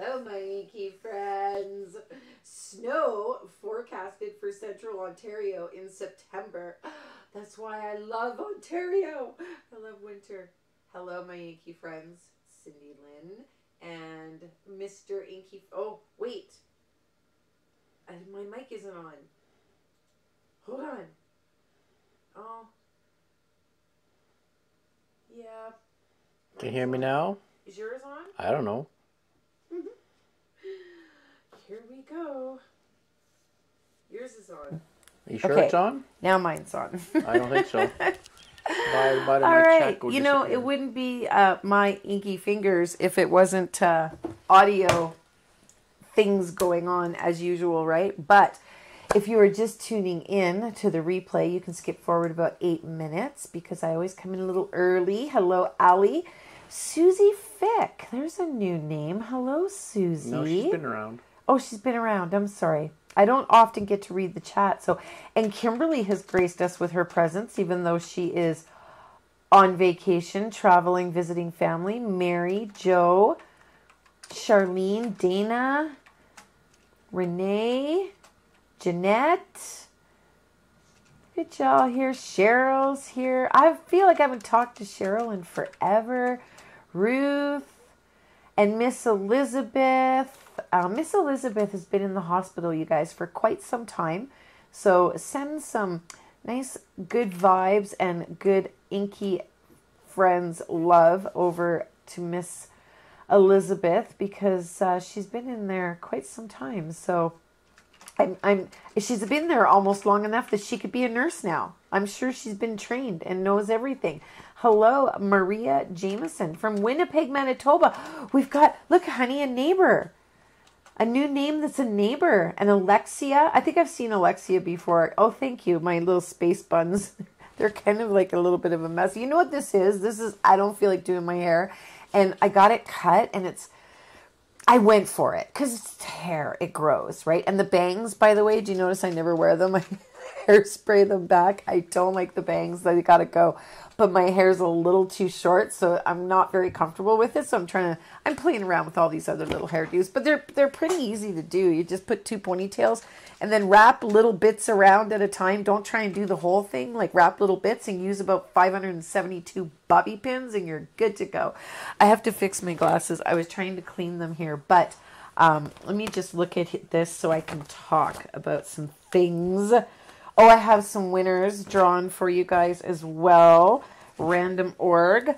Hello, my inky friends. Snow forecasted for central Ontario in September. That's why I love Ontario. I love winter. Hello, my inky friends. Cindy Lynn and Mr. Inky. Oh, wait. My mic isn't on. Hold on. Oh. Yeah. Can you hear me now? Is yours on? I don't know. Here we go. Yours is on. Are you sure okay. It's on? Now mine's on. I don't think so. All right. You know, it wouldn't be my inky fingers if it wasn't audio things going on as usual, right? But if you are just tuning in to the replay, you can skip forward about 8 minutes because I always come in a little early. Hello, Allie. Susie Fick. There's a new name. Hello, Susie. No, she's been around. Oh, she's been around. I'm sorry. I don't often get to read the chat. So, and Kimberly has graced us with her presence, even though she is on vacation, traveling, visiting family. Mary, Joe, Charlene, Dana, Renee, Jeanette. Good y'all here. Cheryl's here. I feel like I haven't talked to Cheryl in forever. Ruth and Miss Elizabeth. Miss Elizabeth has been in the hospital, you guys, for quite some time. So send some nice, good vibes and good inky friends love over to Miss Elizabeth because she's been in there quite some time. So she's been there almost long enough that she could be a nurse now. I'm sure she's been trained and knows everything. Hello, Maria Jameson from Winnipeg, Manitoba. We've got, look, honey, a neighbor. A new name that's a neighbor. And Alexia. I think I've seen Alexia before. Oh, thank you. My little space buns. They're kind of like a little bit of a mess. You know what this is? This is, I don't feel like doing my hair. And I got it cut and it's, I went for it. Because it's hair. It grows, right? And the bangs, by the way, do you notice I never wear them? I hairspray them back. I don't like the bangs. They gotta go. But my hair's a little too short, so I'm not very comfortable with it. So I'm playing around with all these other little hairdos, but they're pretty easy to do. You just put two ponytails and then wrap little bits around at a time. Don't try and do the whole thing. Like wrap little bits and use about 572 bobby pins and you're good to go. I have to fix my glasses. I was trying to clean them here, but let me just look at this so I can talk about some things. Oh, I have some winners drawn for you guys as well. Random Org.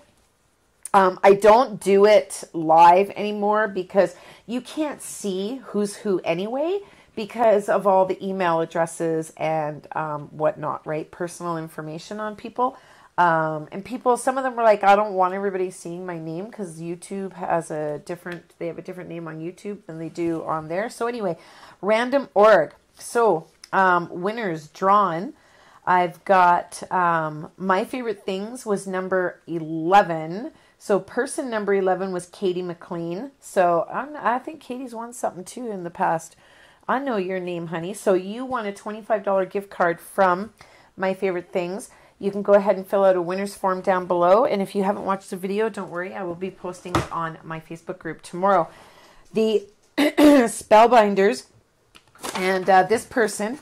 I don't do it live anymore because you can't see who's who anyway because of all the email addresses and whatnot, right? Personal information on people. And people, some of them were like, I don't want everybody seeing my name because YouTube has a different, they have a different name on YouTube than they do on there. So anyway, Random Org. So... winners drawn. I've got My Favorite Things was number 11. So person number 11 was Katie McLean. So I think Katie's won something too in the past. I know your name, honey. So you won a $25 gift card from My Favorite Things. You can go ahead and fill out a winner's form down below. And if you haven't watched the video, don't worry. I will be posting it on my Facebook group tomorrow. The Spellbinders. And this person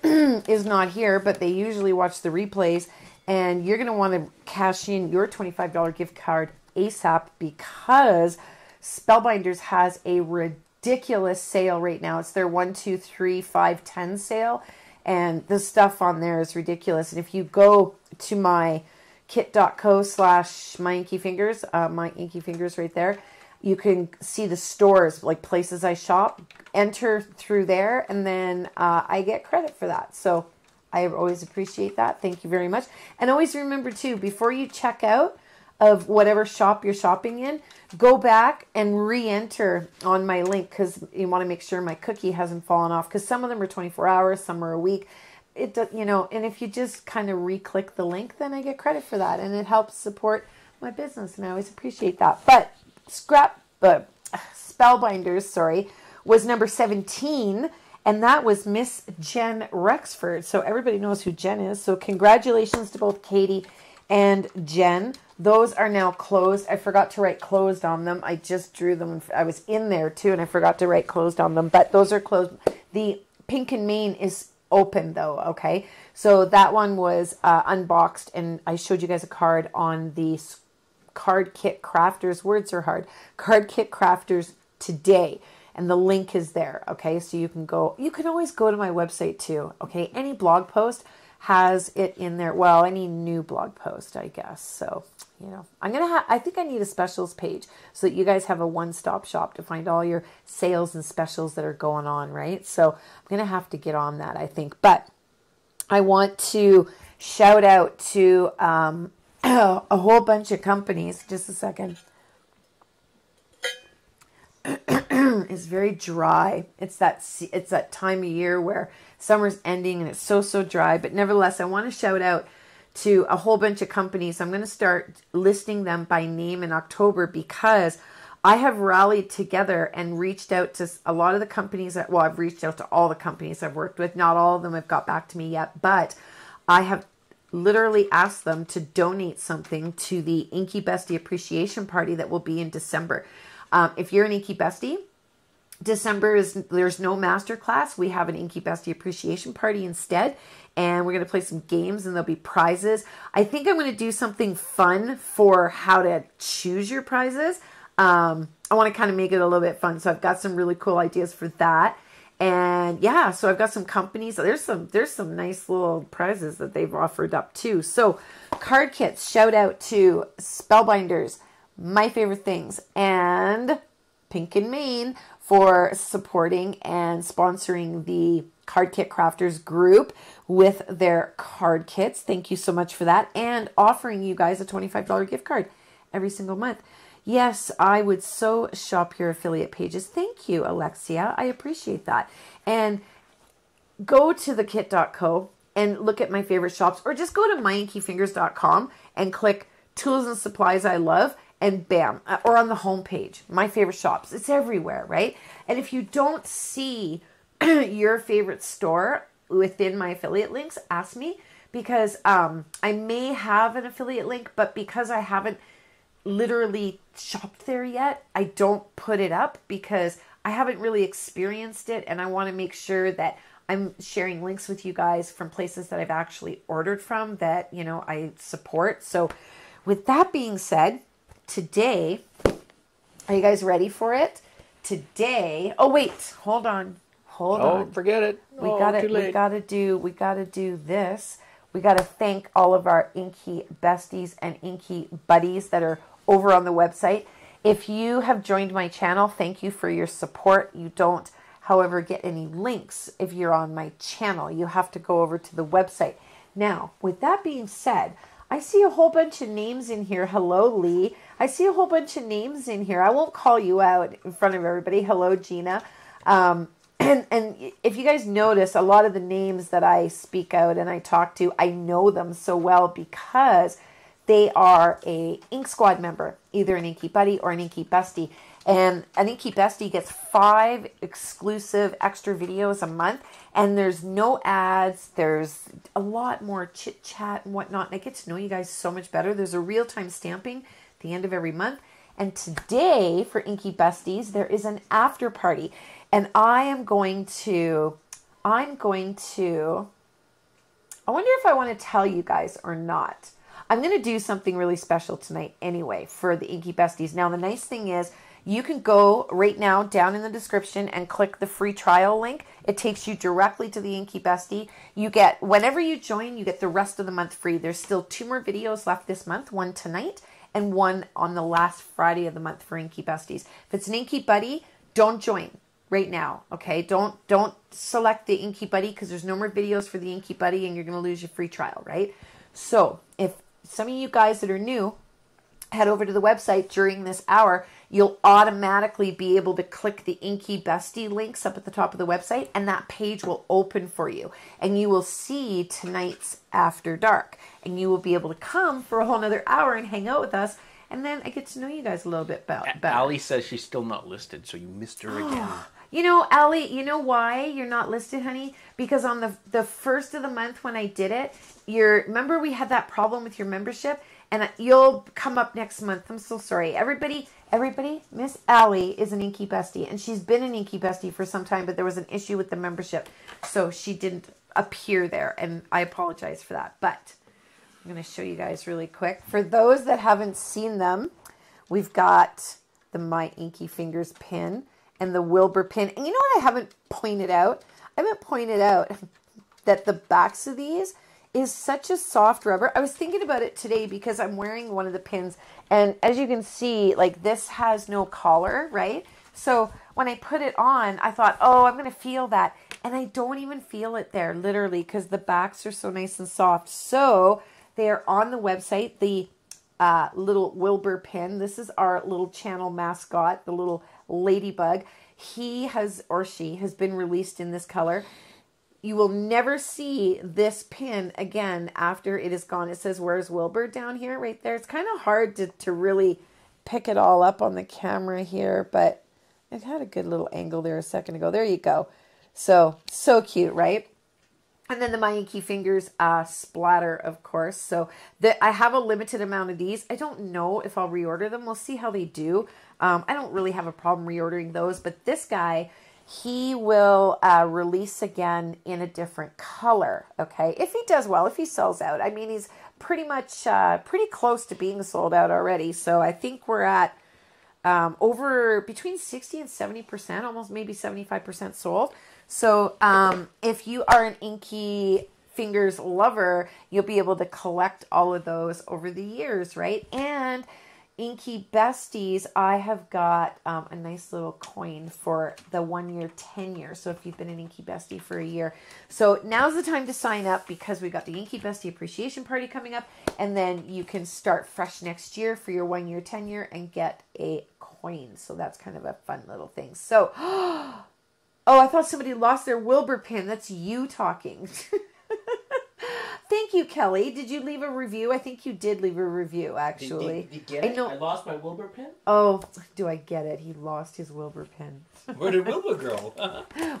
is not here, but they usually watch the replays. And you're going to want to cash in your $25 gift card ASAP because Spellbinders has a ridiculous sale right now. It's their 1, 2, 3, 5, 10 sale. And the stuff on there is ridiculous. And if you go to my kit.co/myinkyfingers, My Inky Fingers right there, you can see the stores, like places I shop, enter through there, and then I get credit for that. So I always appreciate that. Thank you very much. And always remember, too, before you check out of whatever shop you're shopping in, go back and re-enter on my link because you want to make sure my cookie hasn't fallen off because some of them are 24 hours, some are a week. It does, you know, and if you just kind of re-click the link, then I get credit for that, and it helps support my business, and I always appreciate that. But... Spellbinders, sorry, was number 17, and that was Miss Jen Rexford. So everybody knows who Jen is. So congratulations to both Katie and Jen Those are now closed. I forgot to write closed on them. I just drew them. I was in there too, and I forgot to write closed on them, but those are closed. The Pink and Main is open though, okay? So that one was unboxed, and I showed you guys a card on the Card Kit Crafters. Words are hard. Card Kit Crafters today. And the link is there, okay? So you can go, you can always go to my website too, okay? Any blog post has it in there. Well, any new blog post, I guess. So, you know, I'm going to have, I think I need a specials page so that you guys have a one-stop shop to find all your sales and specials that are going on, right? So I'm going to have to get on that, I think. But I want to shout out to a whole bunch of companies. Just a second. It's very dry. It's that time of year where summer's ending and it's so dry. But nevertheless, I want to shout out to a whole bunch of companies. I'm going to start listing them by name in October because I have rallied together and reached out to a lot of the companies that, well, I've reached out to all the companies I've worked with. Not all of them have got back to me yet, but I have literally asked them to donate something to the Inky Bestie Appreciation Party that will be in December. If you're an Inky Bestie, December is, there's no masterclass. We have an Inky Bestie Appreciation Party instead, and we're going to play some games, and there'll be prizes. I think I'm going to do something fun for how to choose your prizes. I want to kind of make it a little bit fun, so I've got some really cool ideas for that. And yeah, so I've got some companies. There's some nice little prizes that they've offered up too. So Card Kits, shout out to Spellbinders, My Favorite Things, and Pink and Main for supporting and sponsoring the Card Kit Crafters group with their card kits. Thank you so much for that, and offering you guys a $25 gift card every single month. Yes, I would so shop your affiliate pages. Thank you, Alexia. I appreciate that. And go to the kit.co and look at my favorite shops, or just go to myinkeyfingers.com and click Tools and Supplies I Love, and bam, or on the homepage, My Favorite Shops. It's everywhere, right? And if you don't see your favorite store within my affiliate links, ask me, because I may have an affiliate link, but because I haven't literally shopped there yet, I don't put it up because I haven't really experienced it, and I want to make sure that I'm sharing links with you guys from places that I've actually ordered from that, you know, I support. So with that being said, today, are you guys ready for it? Today, oh wait, hold on. Oh, forget it. We gotta do this. We gotta thank all of our Inky Besties and Inky Buddies that are over on the website. If you have joined my channel, thank you for your support. You don't, however, get any links if you're on my channel. You have to go over to the website. Now, with that being said, I see a whole bunch of names in here. Hello, Lee. I see a whole bunch of names in here. I won't call you out in front of everybody. Hello, Gina. And if you guys notice, a lot of the names that I speak out and I talk to, I know them so well because they are a Ink Squad member, either an Inky Buddy or an Inky Bestie. And an Inky Bestie gets 5 exclusive extra videos a month. And there's no ads. There's a lot more chit-chat and whatnot. And I get to know you guys so much better. There's a real-time stamping at the end of every month. And today, for Inky Besties, there is an after party. And I wonder if I want to tell you guys or not. I'm going to do something really special tonight anyway for the Inky Besties. Now, the nice thing is, you can go right now down in the description and click the free trial link. It takes you directly to the Inky Bestie. You get, whenever you join, you get the rest of the month free. There's still 2 more videos left this month, one tonight and one on the last Friday of the month for Inky Besties. If it's an Inky Buddy, don't join right now, okay? Don't select the Inky Buddy because there's no more videos for the Inky Buddy and you're going to lose your free trial, right? So if some of you guys that are new, head over to the website during this hour, you'll automatically be able to click the Inky Bestie links up at the top of the website, and that page will open for you, and you will see tonight's After Dark, and you will be able to come for a whole nother hour and hang out with us, and then I get to know you guys a little bit better. Allie says she's still not listed, so you missed her again. You know, Allie, you know why you're not listed, honey? Because on the first of the month when I did it, your, remember we had that problem with your membership, and you'll come up next month. I'm so sorry. Everybody, Miss Allie is an Inky Bestie, and she's been an Inky Bestie for some time, but there was an issue with the membership, so she didn't appear there, and I apologize for that. But I'm going to show you guys really quick. For those that haven't seen them, we've got the My Inky Fingers pin and the Wilbur pin. And you know what I haven't pointed out? I haven't pointed out that the backs of these is such a soft rubber. I was thinking about it today because I'm wearing one of the pins, and as you can see, like, this has no collar, right? So when I put it on, I thought, oh, I'm gonna feel that, and I don't even feel it there, literally, because the backs are so nice and soft. So they are on the website, the little Wilbur pin. This is our little channel mascot, the little ladybug. He has, or she has, been released in this color. You will never see this pin again after it is gone. It says, where's Wilbur, down here, right there. It's kind of hard to really pick it all up on the camera here, but it had a good little angle there a second ago. There you go. So cute, right? And then the My Inky Fingers splatter, of course. So I have a limited amount of these. I don't know if I'll reorder them. We'll see how they do. I don't really have a problem reordering those, but this guy, he will release again in a different color, okay? If he does well, if he sells out. I mean, he's pretty much pretty close to being sold out already. So I think we're at over between 60 and 70%, almost maybe 75% sold. So if you are an Inky Fingers lover, you'll be able to collect all of those over the years, right? And Inky Besties, I have got a nice little coin for the 1 year tenure. So if you've been an Inky Bestie for a year, so now's the time to sign up, because we got the Inky Bestie Appreciation Party coming up, and then you can start fresh next year for your 1 year tenure and get a coin. So that's kind of a fun little thing. So, oh, I thought somebody lost their Wilbur pin. That's you talking. Thank you, Kelly. Did you leave a review? I think you did leave a review, actually. Did you get it? I lost my Wilbur pin? Oh, do I get it? He lost his Wilbur pin. Where did Wilbur go?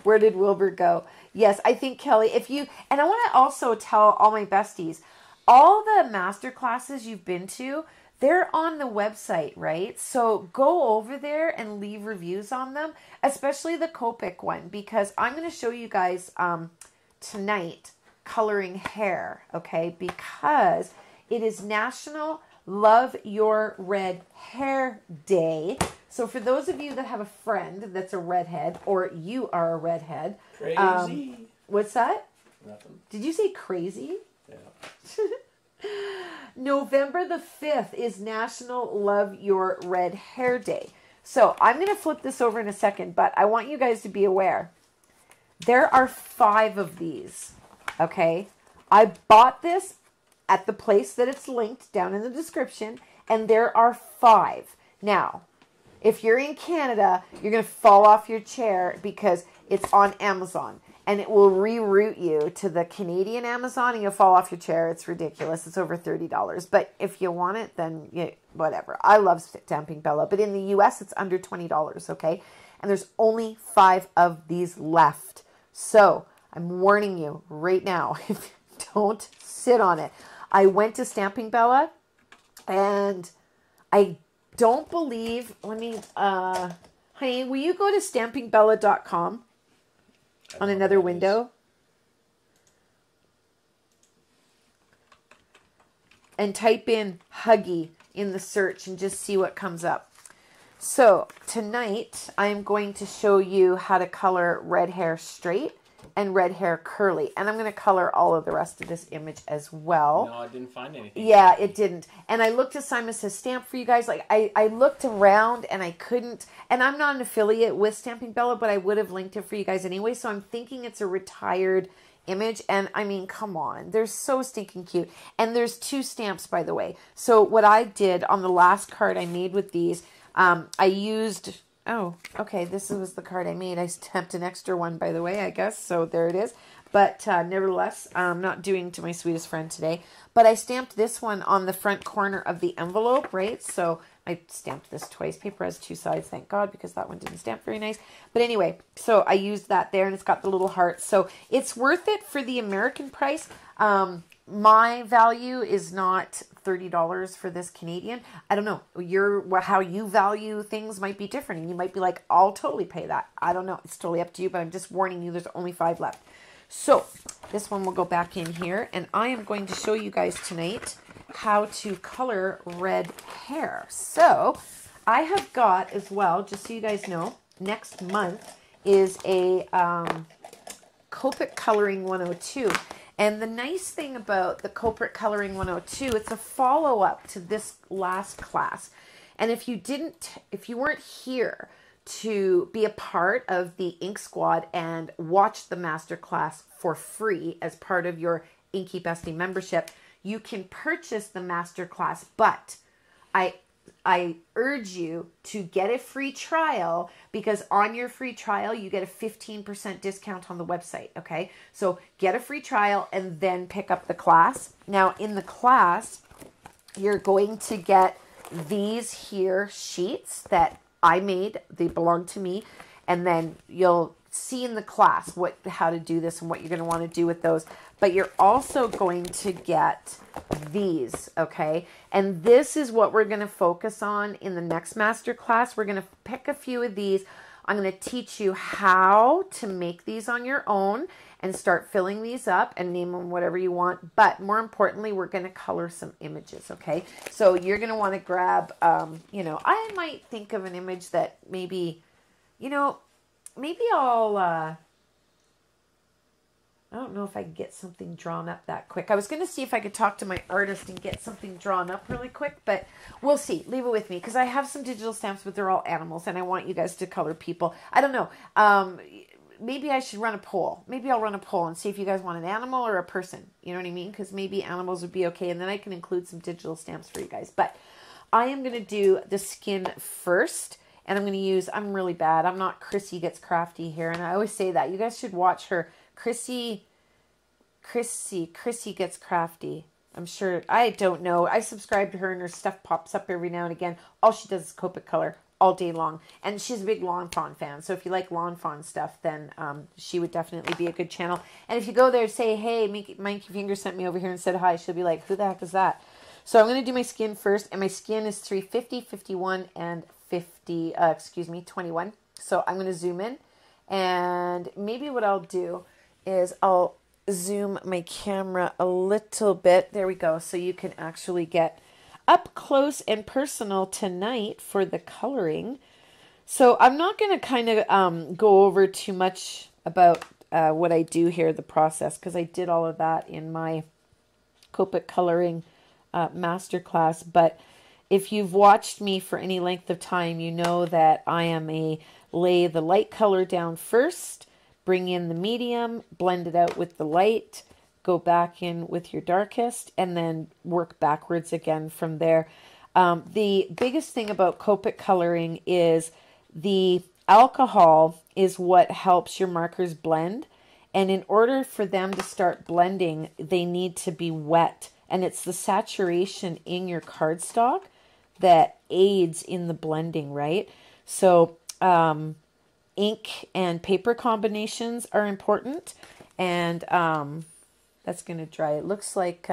Where did Wilbur go? Yes, I think, Kelly, if you... And I want to also tell all my besties, all the master classes you've been to, they're on the website, right? So go over there and leave reviews on them, especially the Copic one, because I'm going to show you guys tonight... coloring hair, okay, because it is National Love Your Red Hair Day. So for those of you that have a friend that's a redhead, or you are a redhead, crazy. What's that? Nothing. Did you say crazy? Yeah. November the 5th is National Love Your Red Hair Day. So I'm going to flip this over in a second, but I want you guys to be aware. There are 5 of these. Okay, I bought this at the place that it's linked down in the description, and there are 5. Now, if you're in Canada, you're going to fall off your chair because it's on Amazon, and it will reroute you to the Canadian Amazon, and you'll fall off your chair. It's ridiculous. It's over $30, but if you want it, then you, whatever. I love Stamping Bella, but in the U.S., it's under $20, okay? And there's only 5 of these left, so... I'm warning you right now, don't sit on it. I went to Stamping Bella, and I don't believe, let me, honey, will you go to stampingbella.com on another window and type in Huggy in the search and just see what comes up? So tonight I'm going to show you how to color red hair straight and red hair curly, and I'm going to color all of the rest of this image as well. No, I didn't find anything. Yeah, it didn't. And I looked at Simon Says Stamp for you guys. Like, I looked around, and I couldn't, and I'm not an affiliate with Stamping Bella, but I would have linked it for you guys anyway, so I'm thinking it's a retired image, and I mean, come on, they're so stinking cute. And there's 2 stamps, by the way. So what I did on the last card I made with these, I used... Oh, okay, this was the card I made. I stamped an extra one, by the way, I guess, so there it is. But nevertheless, I'm not doing To My Sweetest Friend today. But I stamped this one on the front corner of the envelope, right? So I stamped this twice. Paper has 2 sides, thank God, because that one didn't stamp very nice. But anyway, so I used that there, and it's got the little heart. So it's worth it for the American price. my value is not $30 for this Canadian. I don't know. How you value things might be different. And you might be like, I'll totally pay that. I don't know. It's totally up to you, but I'm just warning you, there's only 5 left. So this one will go back in here. And I am going to show you guys tonight how to color red hair. So I have got as well, just so you guys know, next month is a Copic Coloring 102. And the nice thing about the Copic Coloring 102, it's a follow-up to this last class. And if you weren't here to be a part of the Ink Squad and watch the masterclass for free as part of your Inky Bestie membership, you can purchase the masterclass. But I urge you to get a free trial, because on your free trial, you get a 15% discount on the website, okay? So get a free trial and then pick up the class. Now in the class, you're going to get these here sheets that I made. They belong to me. And then you'll see in the class how to do this and what you're going to want to do with those. But you're also going to get these, okay? And this is what we're going to focus on in the next master class. We're going to pick a few of these. I'm going to teach you how to make these on your own and start filling these up and name them whatever you want. But more importantly, we're going to color some images, okay? So you're going to want to grab, you know, I might think of an image that maybe, you know, maybe I'll, I don't know if I can get something drawn up that quick. I was going to see if I could talk to my artist and get something drawn up really quick, but we'll see. Leave it with me, because I have some digital stamps, but they're all animals, and I want you guys to color people. I don't know. Maybe I should run a poll. Maybe I'll run a poll and see if you guys want an animal or a person. You know what I mean? Because maybe animals would be okay, and then I can include some digital stamps for you guys. But I am going to do the skin first. And I'm going to use, I'm really bad. I'm not Chrissy Gets Crafty here. And I always say that. You guys should watch her. Chrissy Gets Crafty. I'm sure. I don't know. I subscribe to her and her stuff pops up every now and again. All she does is Copic color all day long. And she's a big Lawn Fawn fan. So if you like Lawn Fawn stuff, then she would definitely be a good channel. And if you go there and say, hey, My Inky Fingers sent me over here and said hi, she'll be like, who the heck is that? So I'm going to do my skin first. And my skin is 350, 51, and 21. So I'm going to zoom in, and maybe what I'll do is I'll zoom my camera a little bit. There we go. So you can actually get up close and personal tonight for the coloring. So I'm not going to kind of go over too much about what I do here, the process, because I did all of that in my Copic Coloring masterclass. But if you've watched me for any length of time, you know that I am a lay the light color down first, bring in the medium, blend it out with the light, go back in with your darkest, and then work backwards again from there. The biggest thing about Copic coloring is the alcohol is what helps your markers blend. And in order for them to start blending, they need to be wet. And it's the saturation in your cardstock that aids in the blending, right? So ink and paper combinations are important, and that's going to dry. It looks like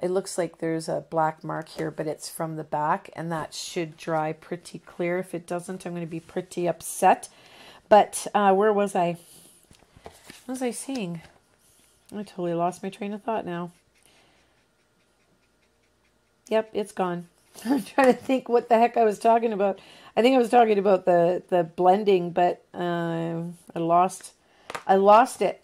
there's a black mark here, but it's from the back, and that should dry pretty clear. If it doesn't, I'm going to be pretty upset. But where was I? What was I saying? I totally lost my train of thought now. Yep, it's gone. I'm trying to think what the heck I was talking about. I think I was talking about the blending, but I lost it.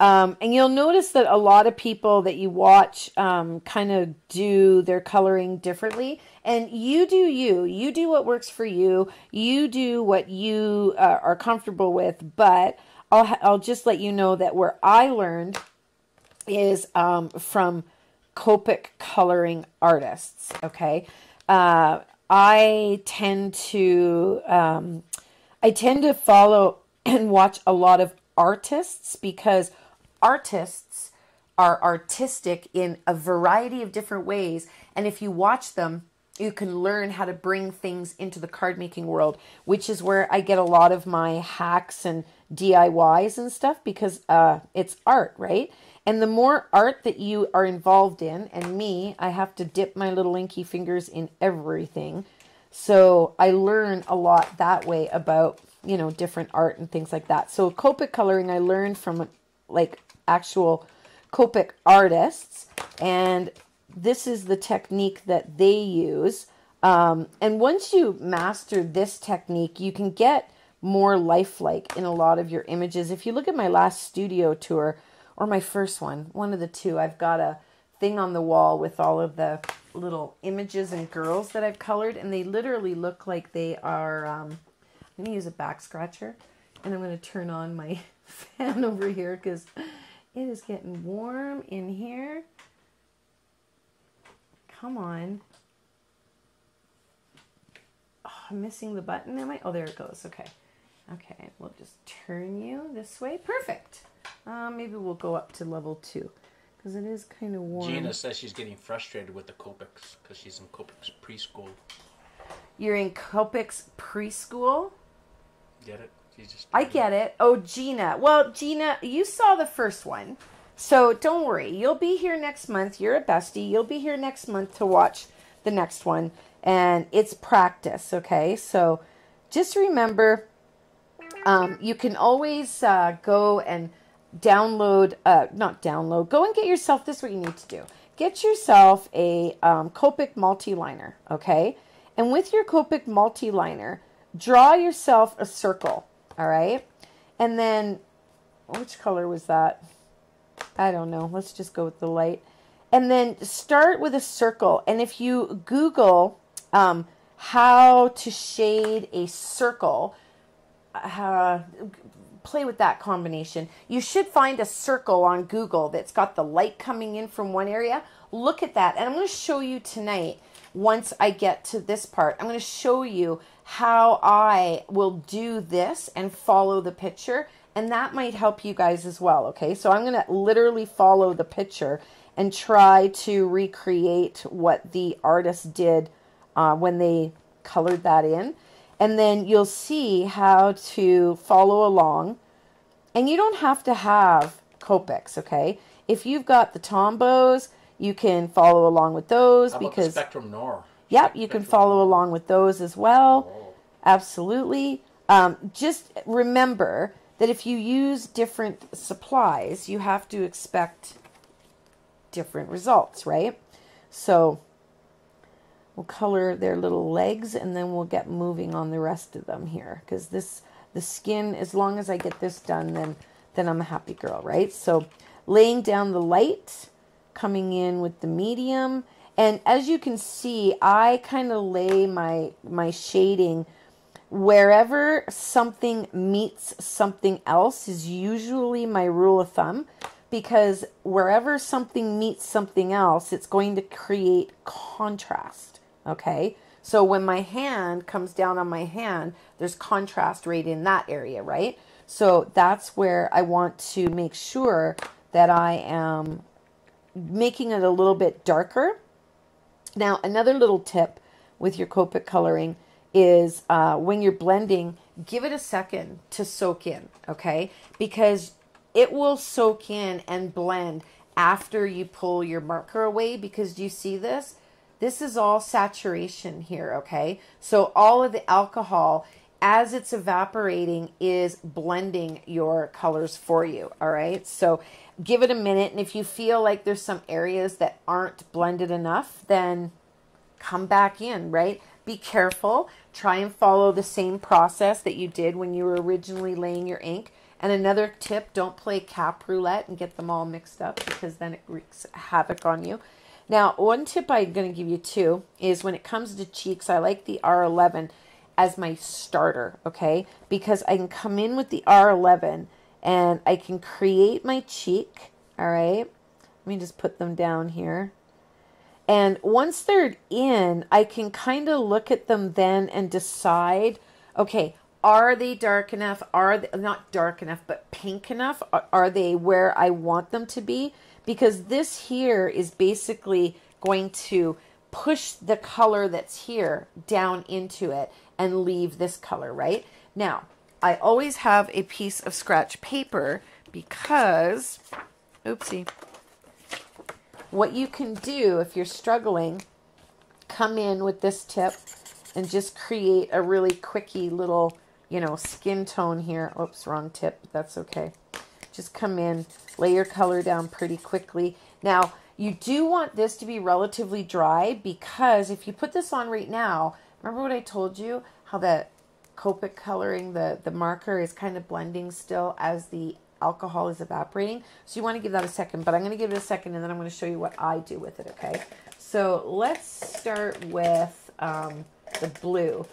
And you'll notice that a lot of people that you watch kind of do their coloring differently. And you do you. You do what works for you. You do what you are comfortable with. But I'll just let you know that where I learned is from Copic coloring artists, okay? I tend to follow and watch a lot of artists, because artists are artistic in a variety of different ways. And if you watch them, you can learn how to bring things into the card making world, which is where I get a lot of my hacks and DIYs and stuff, because it's art, right? And the more art that you are involved in, and me, I have to dip my little inky fingers in everything. So I learn a lot that way about, you know, different art and things like that. So Copic coloring, I learned from like actual Copic artists, and this is the technique that they use. And once you master this technique, you can get more lifelike in a lot of your images. If you look at my last studio tour, or my first one, one of the two, I've got a thing on the wall with all of the little images and girls that I've colored, and they literally look like they are, I'm going to use a back scratcher, and I'm going to turn on my fan over here because it is getting warm in here. Come on. Oh, I'm missing the button, am I? Oh, there it goes. Okay. Okay, we'll just turn you this way. Perfect. Maybe we'll go up to level 2 because it is kind of warm. Gina says she's getting frustrated with the Copics because she's in Copics preschool. You're in Copics preschool? Get it? I get it. Oh, Gina. Well, Gina, you saw the first one. So don't worry. You'll be here next month. You're a bestie. You'll be here next month to watch the next one. And it's practice, okay? So just remember, you can always go and download, go and get yourself, this is what you need to do. Get yourself a Copic multi liner, okay? And with your Copic multi liner, draw yourself a circle, all right? And then, which color was that? I don't know. Let's just go with the light. And then start with a circle. And if you Google how to shade a circle, play with that combination. You should find a circle on Google that's got the light coming in from one area. Look at that. And I'm going to show you tonight, once I get to this part, I'm going to show you how I will do this and follow the picture. And that might help you guys as well, okay? So I'm going to literally follow the picture and try to recreate what the artist did when they colored that in. And then you'll see how to follow along. And you don't have to have Copics, okay? If you've got the Tombos, you can follow along with those. How about because the Spectrum Nor? Yep, you can follow along with those as well. Oh. Absolutely. Just remember that if you use different supplies, you have to expect different results, right? So we'll color their little legs and then we'll get moving on the rest of them here, because this, the skin, as long as I get this done, then I'm a happy girl, right? So laying down the light, coming in with the medium, and as you can see, I kind of lay my shading wherever something meets something else is usually my rule of thumb, because wherever something meets something else, it's going to create contrast. Okay, so when my hand comes down on my hand, there's contrast right in that area, right? So that's where I want to make sure that I am making it a little bit darker. Now, another little tip with your Copic coloring is when you're blending, give it a second to soak in, okay? Because it will soak in and blend after you pull your marker away, because do you see this? This is all saturation here, okay? So all of the alcohol, as it's evaporating, is blending your colors for you, all right? So give it a minute, and if you feel like there's some areas that aren't blended enough, then come back in, right? Be careful. Try and follow the same process that you did when you were originally laying your ink. And another tip, don't play cap roulette and get them all mixed up, because then it wreaks havoc on you. Now, one tip I'm going to give you too is when it comes to cheeks, I like the R11 as my starter, okay? Because I can come in with the R11 and I can create my cheek, all right? Let me just put them down here. And once they're in, I can kind of look at them then and decide, okay, are they dark enough? Are they not dark enough, but pink enough? Are they where I want them to be? Because this here is basically going to push the color that's here down into it and leave this color, right? Now, I always have a piece of scratch paper because Oopsie. What you can do if you're struggling, come in with this tip and just create a really quickie little, you know, skin tone here. Oops, wrong tip. That's okay. Just come in, lay your color down pretty quickly. Now, you do want this to be relatively dry, because if you put this on right now, remember what I told you, how that Copic coloring, the marker is kind of blending still as the alcohol is evaporating. So you want to give that a second, but I'm going to give it a second and then I'm going to show you what I do with it, okay? So let's start with the blue.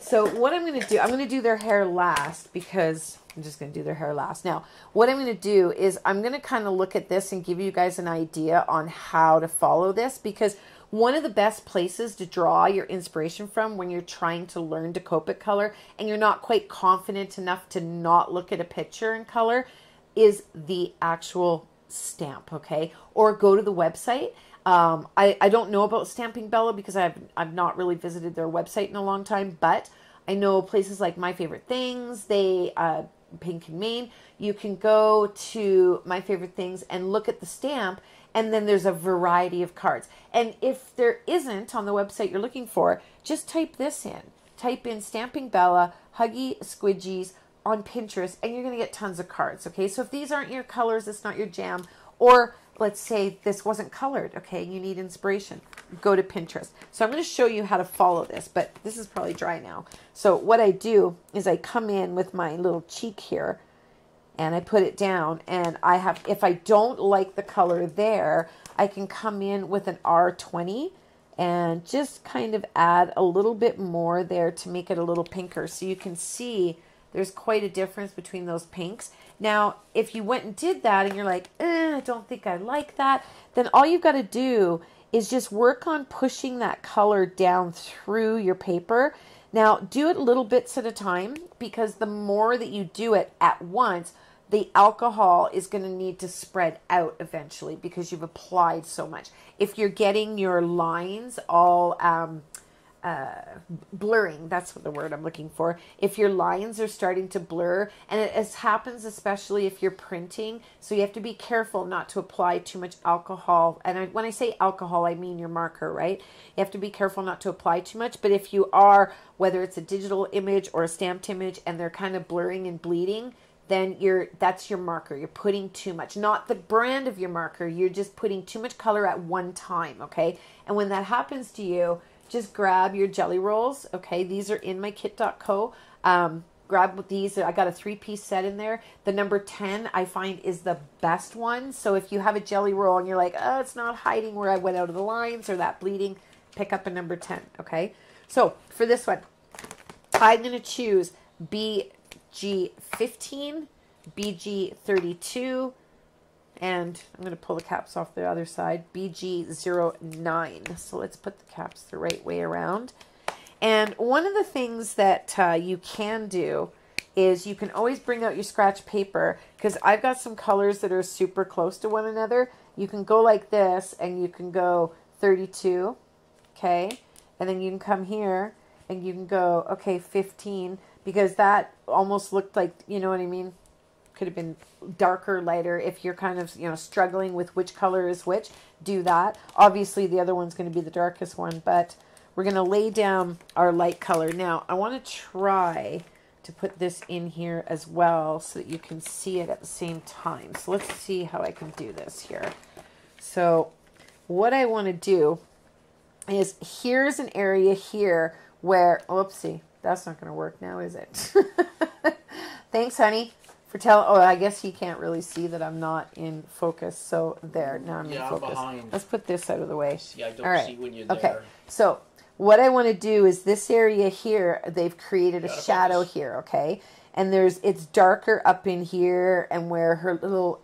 So what I'm going to do their hair last, because I'm just going to do their hair last. Now, what I'm going to do is I'm going to kind of look at this and give you guys an idea on how to follow this, because one of the best places to draw your inspiration from when you're trying to learn to Copic color and you're not quite confident enough to not look at a picture in color is the actual stamp, okay? Or go to the website. I don't know about Stamping Bella because I've not really visited their website in a long time, but I know places like My Favorite Things, they Pink and Main, you can go to My Favorite Things and look at the stamp, and then there's a variety of cards. And if there isn't on the website you're looking for, just type this in. Type in Stamping Bella Huggy Squidgies on Pinterest, and you're going to get tons of cards, okay? So if these aren't your colors, it's not your jam, or let's say this wasn't colored, okay, you need inspiration, go to Pinterest. So I'm going to show you how to follow this, but this is probably dry now. So what I do is I come in with my little cheek here and I put it down, and I have, if I don't like the color there, I can come in with an R20 and just kind of add a little bit more there to make it a little pinker. So you can see there's quite a difference between those pinks. Now, if you went and did that and you're like, I don't think I like that, then all you've got to do is just work on pushing that color down through your paper. Now, do it little bits at a time, because the more that you do it at once, the alcohol is going to need to spread out eventually because you've applied so much. If you're getting your lines all blurring, that's what the word I'm looking for. If your lines are starting to blur, and it happens especially if you're printing, so you have to be careful not to apply too much alcohol. And when I say alcohol, I mean your marker, right? You have to be careful not to apply too much, but if you are, whether it's a digital image or a stamped image, and they're kind of blurring and bleeding, then that's your marker. You're putting too much, not the brand of your marker, you're just putting too much color at one time, okay? And when that happens to you, just grab your jelly rolls, okay? These are in my kit.co. Grab these. I got a 3-piece set in there. The number 10, I find, is the best one. So if you have a jelly roll and you're like, oh, it's not hiding where I went out of the lines or that bleeding, pick up a number 10, okay? So for this one, I'm going to choose BG15, BG32, and I'm going to pull the caps off the other side, BG09. So let's put the caps the right way around. And one of the things that you can do is you can always bring out your scratch paper, because I've got some colors that are super close to one another. You can go like this and you can go 32, okay? And then you can come here and you can go, okay, 15, because that almost looked like, you know what I mean? Could have been darker, lighter. If you're kind of, you know, struggling with which color is which, do that. Obviously, the other one's going to be the darkest one, but we're going to lay down our light color. Now, I want to try to put this in here as well so that you can see it at the same time. So let's see how I can do this here. So what I want to do is, here's an area here where, oopsie, that's not going to work now, is it? Thanks, honey. Oh, I guess he can't really see that I'm not in focus. So there, now I'm in focus. Behind. Let's put this out of the way. See, I don't see when you're there. Okay, so what I want to do is this area here, they've created a shadow here, okay? And it's darker up in here and where her little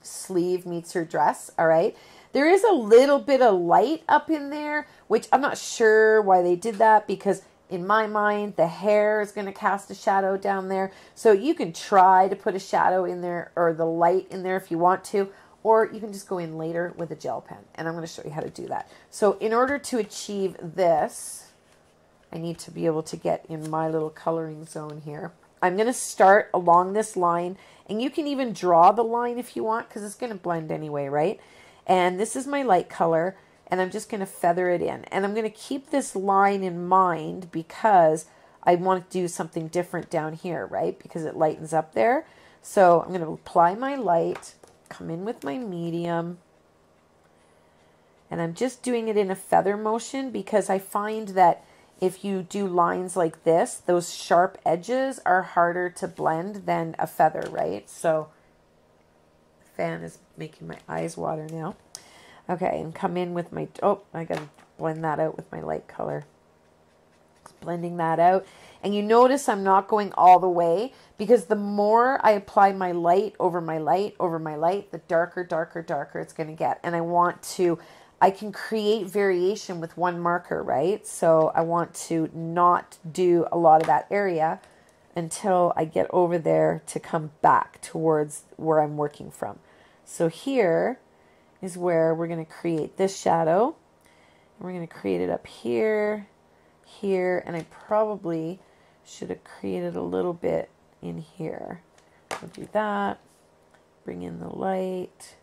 sleeve meets her dress, all right? There is a little bit of light up in there, which I'm not sure why they did that, because in my mind, the hair is going to cast a shadow down there. So you can try to put a shadow in there or the light in there if you want to, or you can just go in later with a gel pen. And I'm going to show you how to do that. So in order to achieve this, I need to be able to get in my little coloring zone here. I'm going to start along this line, and you can even draw the line if you want, because it's going to blend anyway, right? And this is my light color, and I'm just going to feather it in. And I'm going to keep this line in mind because I want to do something different down here, right? Because it lightens up there. So I'm going to apply my light, come in with my medium, and I'm just doing it in a feather motion because I find that if you do lines like this, those sharp edges are harder to blend than a feather, right? So the fan is making my eyes water now. Okay, and come in with my, oh, I gotta blend that out with my light color. Just blending that out. And you notice I'm not going all the way because the more I apply my light over my light over my light, the darker it's gonna get. And I want to, I can create variation with one marker, right? So I want to not do a lot of that area until I get over there to come back towards where I'm working from. So here is where we're going to create this shadow. We're going to create it up here, here, and I probably should have created a little bit in here. We'll do that, bring in the light,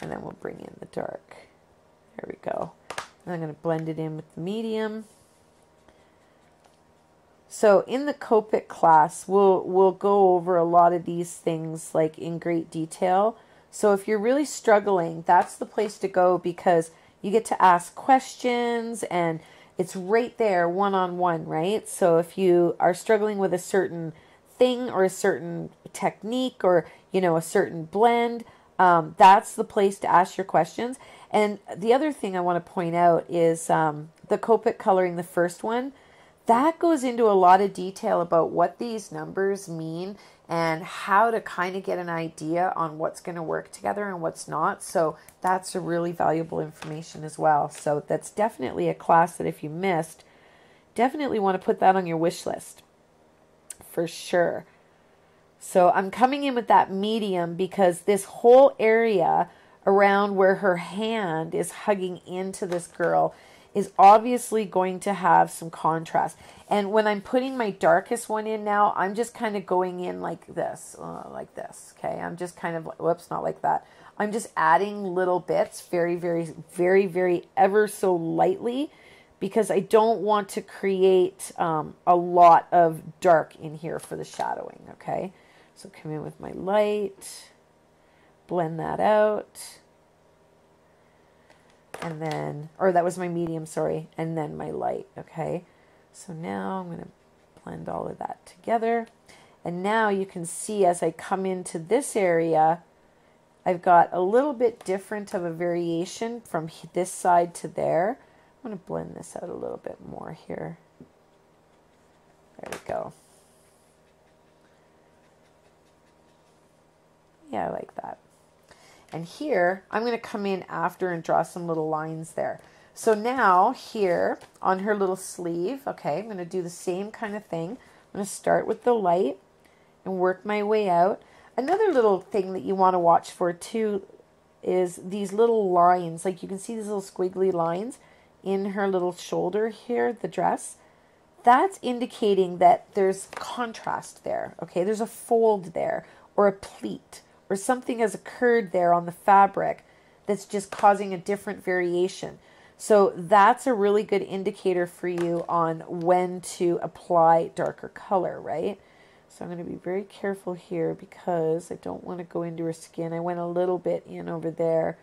and then we'll bring in the dark. There we go. And I'm going to blend it in with the medium. So in the Copic class, we'll go over a lot of these things like in great detail. So if you're really struggling, that's the place to go because you get to ask questions and it's right there one-on-one, right? So if you are struggling with a certain thing or a certain technique or, you know, a certain blend, that's the place to ask your questions. And the other thing I want to point out is the Copic coloring, the first one. That goes into a lot of detail about what these numbers mean and how to kind of get an idea on what's going to work together and what's not. So that's a really valuable information as well. So that's definitely a class that if you missed, definitely want to put that on your wish list for sure. So I'm coming in with that medium because this whole area around where her hand is hugging into this girl is obviously going to have some contrast. And when I'm putting my darkest one in now, I'm just kind of going in like this, okay? I'm just kind of, whoops, not like that. I'm just adding little bits very, very ever so lightly because I don't want to create a lot of dark in here for the shadowing, okay? So come in with my light, blend that out. And then, or that was my medium, sorry, and then my light, okay? So now I'm going to blend all of that together. And now you can see as I come into this area, I've got a little bit different of a variation from this side to there. I'm going to blend this out a little bit more here. There we go. Yeah, I like that. And here, I'm going to come in after and draw some little lines there. So now here on her little sleeve, okay, I'm going to do the same kind of thing. I'm going to start with the light and work my way out. Another little thing that you want to watch for too is these little lines. Like you can see these little squiggly lines in her little shoulder here, the dress. That's indicating that there's contrast there, okay? There's a fold there or a pleat, or something has occurred there on the fabric that's just causing a different variation. So that's a really good indicator for you on when to apply darker color, right? So I'm going to be very careful here because I don't want to go into her skin. I went a little bit in over there,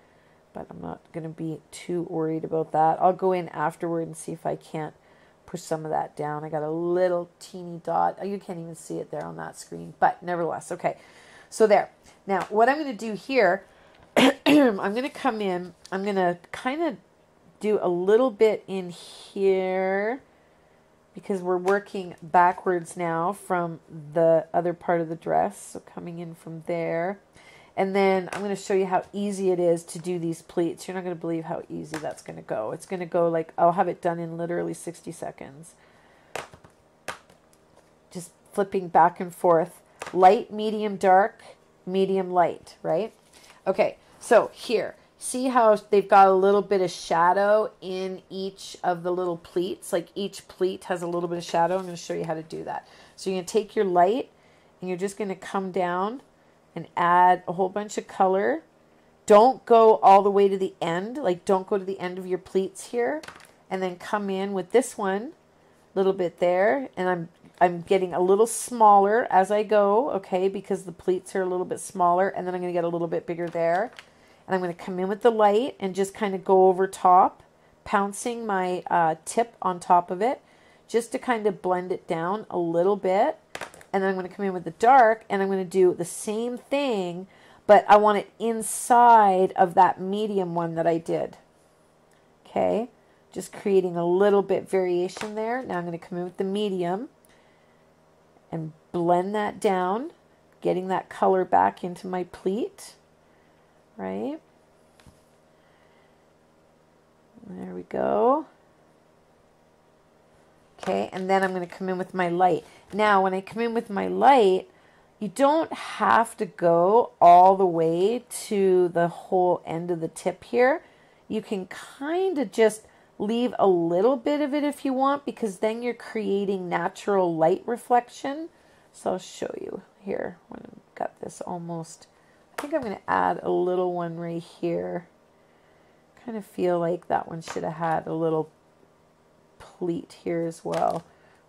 but I'm not going to be too worried about that. I'll go in afterward and see if I can't push some of that down. I got a little teeny dot. Oh, you can't even see it there on that screen, but nevertheless, okay. So there. Now, what I'm going to do here, I'm going to come in, I'm going to kind of do a little bit in here because we're working backwards now from the other part of the dress. So coming in from there. And then I'm going to show you how easy it is to do these pleats. You're not going to believe how easy that's going to go. It's going to go like, I'll have it done in literally 60 seconds. Just flipping back and forth. Light, medium, dark, medium, light, right? Okay, so here, see how they've got a little bit of shadow in each of the little pleats? Like each pleat has a little bit of shadow. I'm going to show you how to do that. So you're going to take your light and you're just going to come down and add a whole bunch of color. Don't go all the way to the end. Like don't go to the end of your pleats here. And then come in with this one, a little bit there. And I'm getting a little smaller as I go, okay, because the pleats are a little bit smaller. And then I'm going to get a little bit bigger there. And I'm going to come in with the light and just kind of go over top, pouncing my tip on top of it, just to kind of blend it down a little bit. And then I'm going to come in with the dark and I'm going to do the same thing, but I want it inside of that medium one that I did. Okay, just creating a little bit variation there. Now I'm going to come in with the medium and blend that down, getting that color back into my pleat, right? There we go. Okay, and then I'm going to come in with my light. Now, when I come in with my light, you don't have to go all the way to the whole end of the tip here. You can kind of just leave a little bit of it if you want, because then you're creating natural light reflection. So I'll show you here when I've got this almost. I think I'm going to add a little one right here. Kind of feel like that one should have had a little pleat here as well. So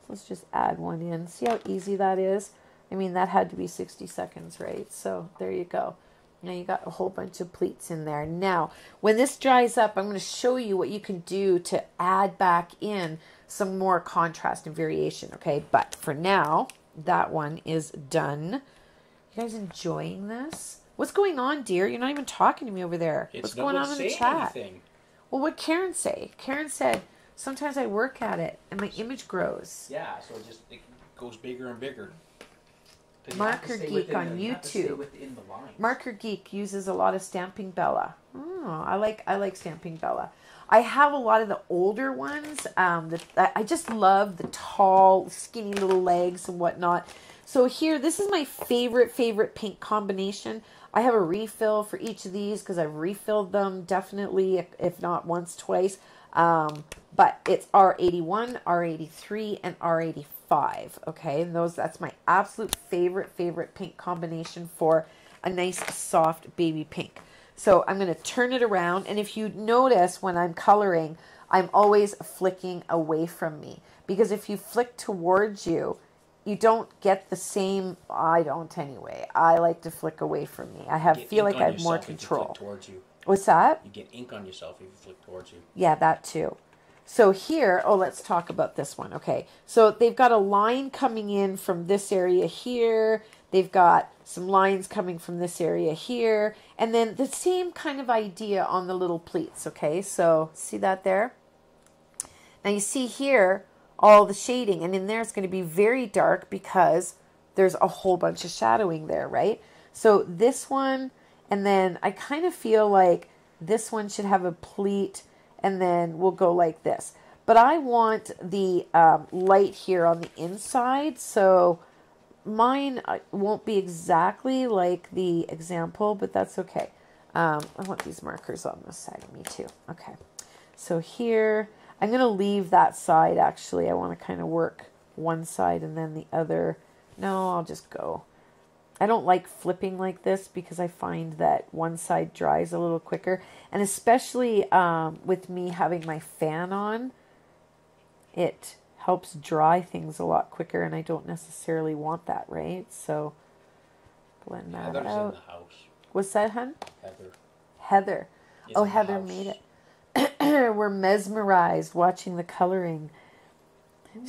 let's just add one in. See how easy that is? I mean, that had to be 60 seconds, right? So there you go. Now you got a whole bunch of pleats in there. Now, when this dries up, I'm going to show you what you can do to add back in some more contrast and variation, okay? But for now, that one is done. You guys enjoying this? What's going on, dear? You're not even talking to me over there. What's going on in the chat? Well, what'd Karen say? Karen said, sometimes I work at it and my image grows. Yeah, so it just goes bigger and bigger. Marker Geek on YouTube. Marker Geek uses a lot of Stamping Bella. Oh, I like Stamping Bella. I have a lot of the older ones. I just love the tall, skinny little legs and whatnot. So here, this is my favorite paint combination. I have a refill for each of these because I've refilled them definitely, if not once, twice. But it's R81, R83, and R85. Okay, and that's my absolute favorite pink combination for a nice soft baby pink. So I'm going to turn it around, and if you notice when I'm coloring, I'm always flicking away from me, because if you flick towards you, you don't get the same. I don't anyway. I like to flick away from me. I feel like I have more control. If you flick towards you. What's that? You get ink on yourself if you flick towards you. Yeah, that too. So here, oh, let's talk about this one. Okay, so they've got a line coming in from this area here. They've got some lines coming from this area here. And then the same kind of idea on the little pleats, okay? So see that there? Now you see here all the shading. And in there it's going to be very dark because there's a whole bunch of shadowing there, right? So this one, and then I kind of feel like this one should have a pleat. And then we'll go like this. But I want the light here on the inside. So mine won't be exactly like the example, but that's okay. I want these markers on this side of me too. Okay. So here, I'm going to leave that side actually. I want to kind of work one side and then the other. No, I'll just go. I don't like flipping like this because I find that one side dries a little quicker. And especially with me having my fan on, it helps dry things a lot quicker, and I don't necessarily want that, right? So blend that Heather's out. In the house. What's that, hun? Heather. Oh, Heather made it. We're mesmerized watching the coloring.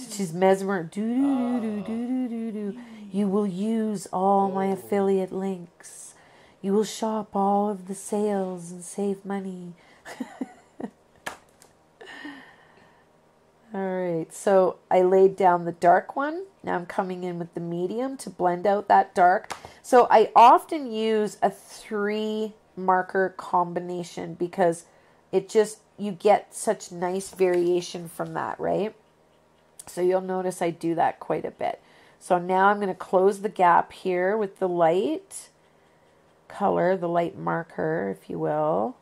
She's mesmerized. You will use all my affiliate links. You will shop all of the sales and save money. All right, so I laid down the dark one. Now I'm coming in with the medium to blend out that dark. So I often use a 3 marker combination because it just, you get such nice variation from that, right? So you'll notice I do that quite a bit. So now I'm going to close the gap here with the light color, the light marker, if you will.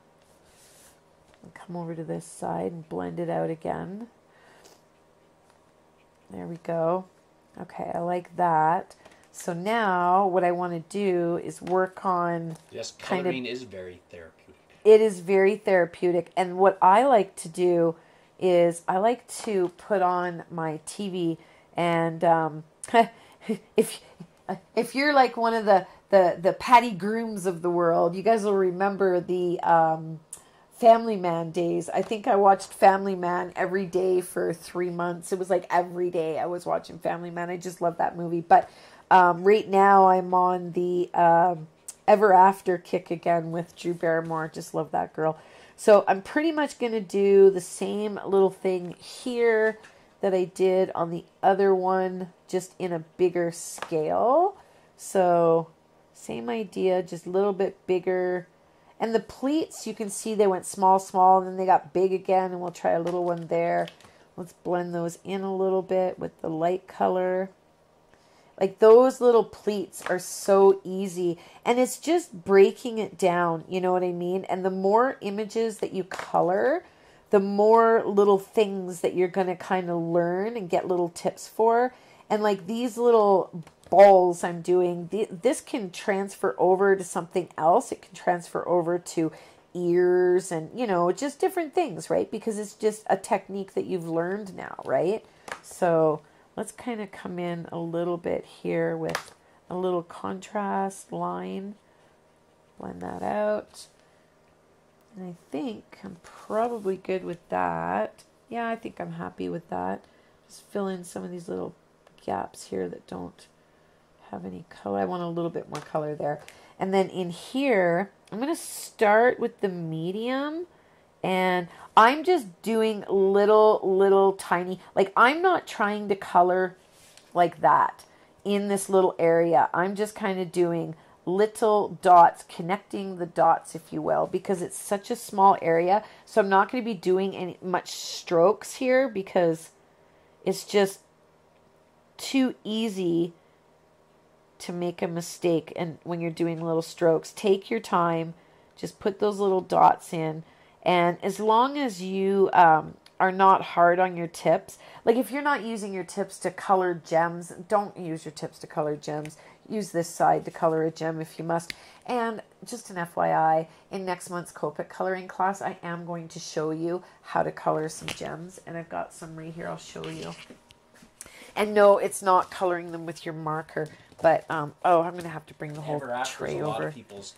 come over to this side and blend it out again. There we go. Okay, I like that. So now what I want to do is work on... Yes, coloring is very therapeutic. It is very therapeutic. And what I like to do is I like to put on my TV and if you're like one of the Patty Grooms of the world, you guys will remember the Family Man days. I think I watched Family Man every day for 3 months. It was like every day I was watching Family Man. I just love that movie. But right now I'm on the Ever After kick again with Drew Barrymore. Just love that girl. So I'm pretty much going to do the same little thing here that I did on the other one, just in a bigger scale. So same idea, just a little bit bigger. And the pleats, you can see they went small, small, and then they got big again, and we'll try a little one there. Let's blend those in a little bit with the light color. Like, those little pleats are so easy, and it's just breaking it down, you know what I mean? And the more images that you color, the more little things that you're going to kind of learn and get little tips for. And like these little balls I'm doing, this can transfer over to something else. It can transfer over to ears and, you know, just different things, right? Because it's just a technique that you've learned now, right? So let's kind of come in a little bit here with a little contrast line. Blend that out. And I think I'm probably good with that. Yeah, I think I'm happy with that. Just fill in some of these little gaps here that don't have any color. I want a little bit more color there. And then in here, I'm going to start with the medium, and I'm just doing little tiny, like, I'm not trying to color like that in this little area. I'm just kind of doing little dots, connecting the dots, if you will, because it's such a small area. So I'm not going to be doing any much strokes here because it's just too easy to make a mistake. And when you're doing little strokes, take your time, just put those little dots in. And as long as you are not hard on your tips, like if you're not using your tips to color gems, don't use your tips to color gems. Use this side to color a gem if you must. And just an FYI, in next month's Copic coloring class, I am going to show you how to color some gems. And I've got some right here I'll show you. And no, it's not coloring them with your marker. But, oh, I'm going to have to bring the whole tray over. Ever After is a lot of people's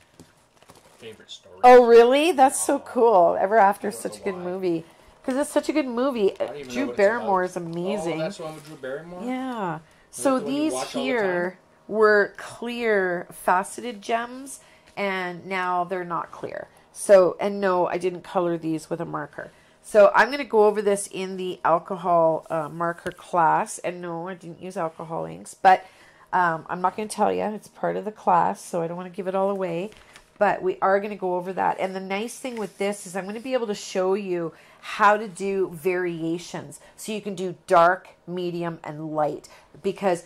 favorite story. Oh, really? That's so cool. Ever After is such a good movie. Because it's such a good movie. Drew Barrymore is amazing. Oh, that's the one with Drew Barrymore? Yeah. So these here were clear faceted gems, and now they're not clear. So, and no, I didn't color these with a marker. So I'm going to go over this in the alcohol marker class. And no, I didn't use alcohol inks, but... I'm not going to tell you. It's part of the class, so I don't want to give it all away. But we are going to go over that. And the nice thing with this is I'm going to be able to show you how to do variations. So you can do dark, medium, and light. Because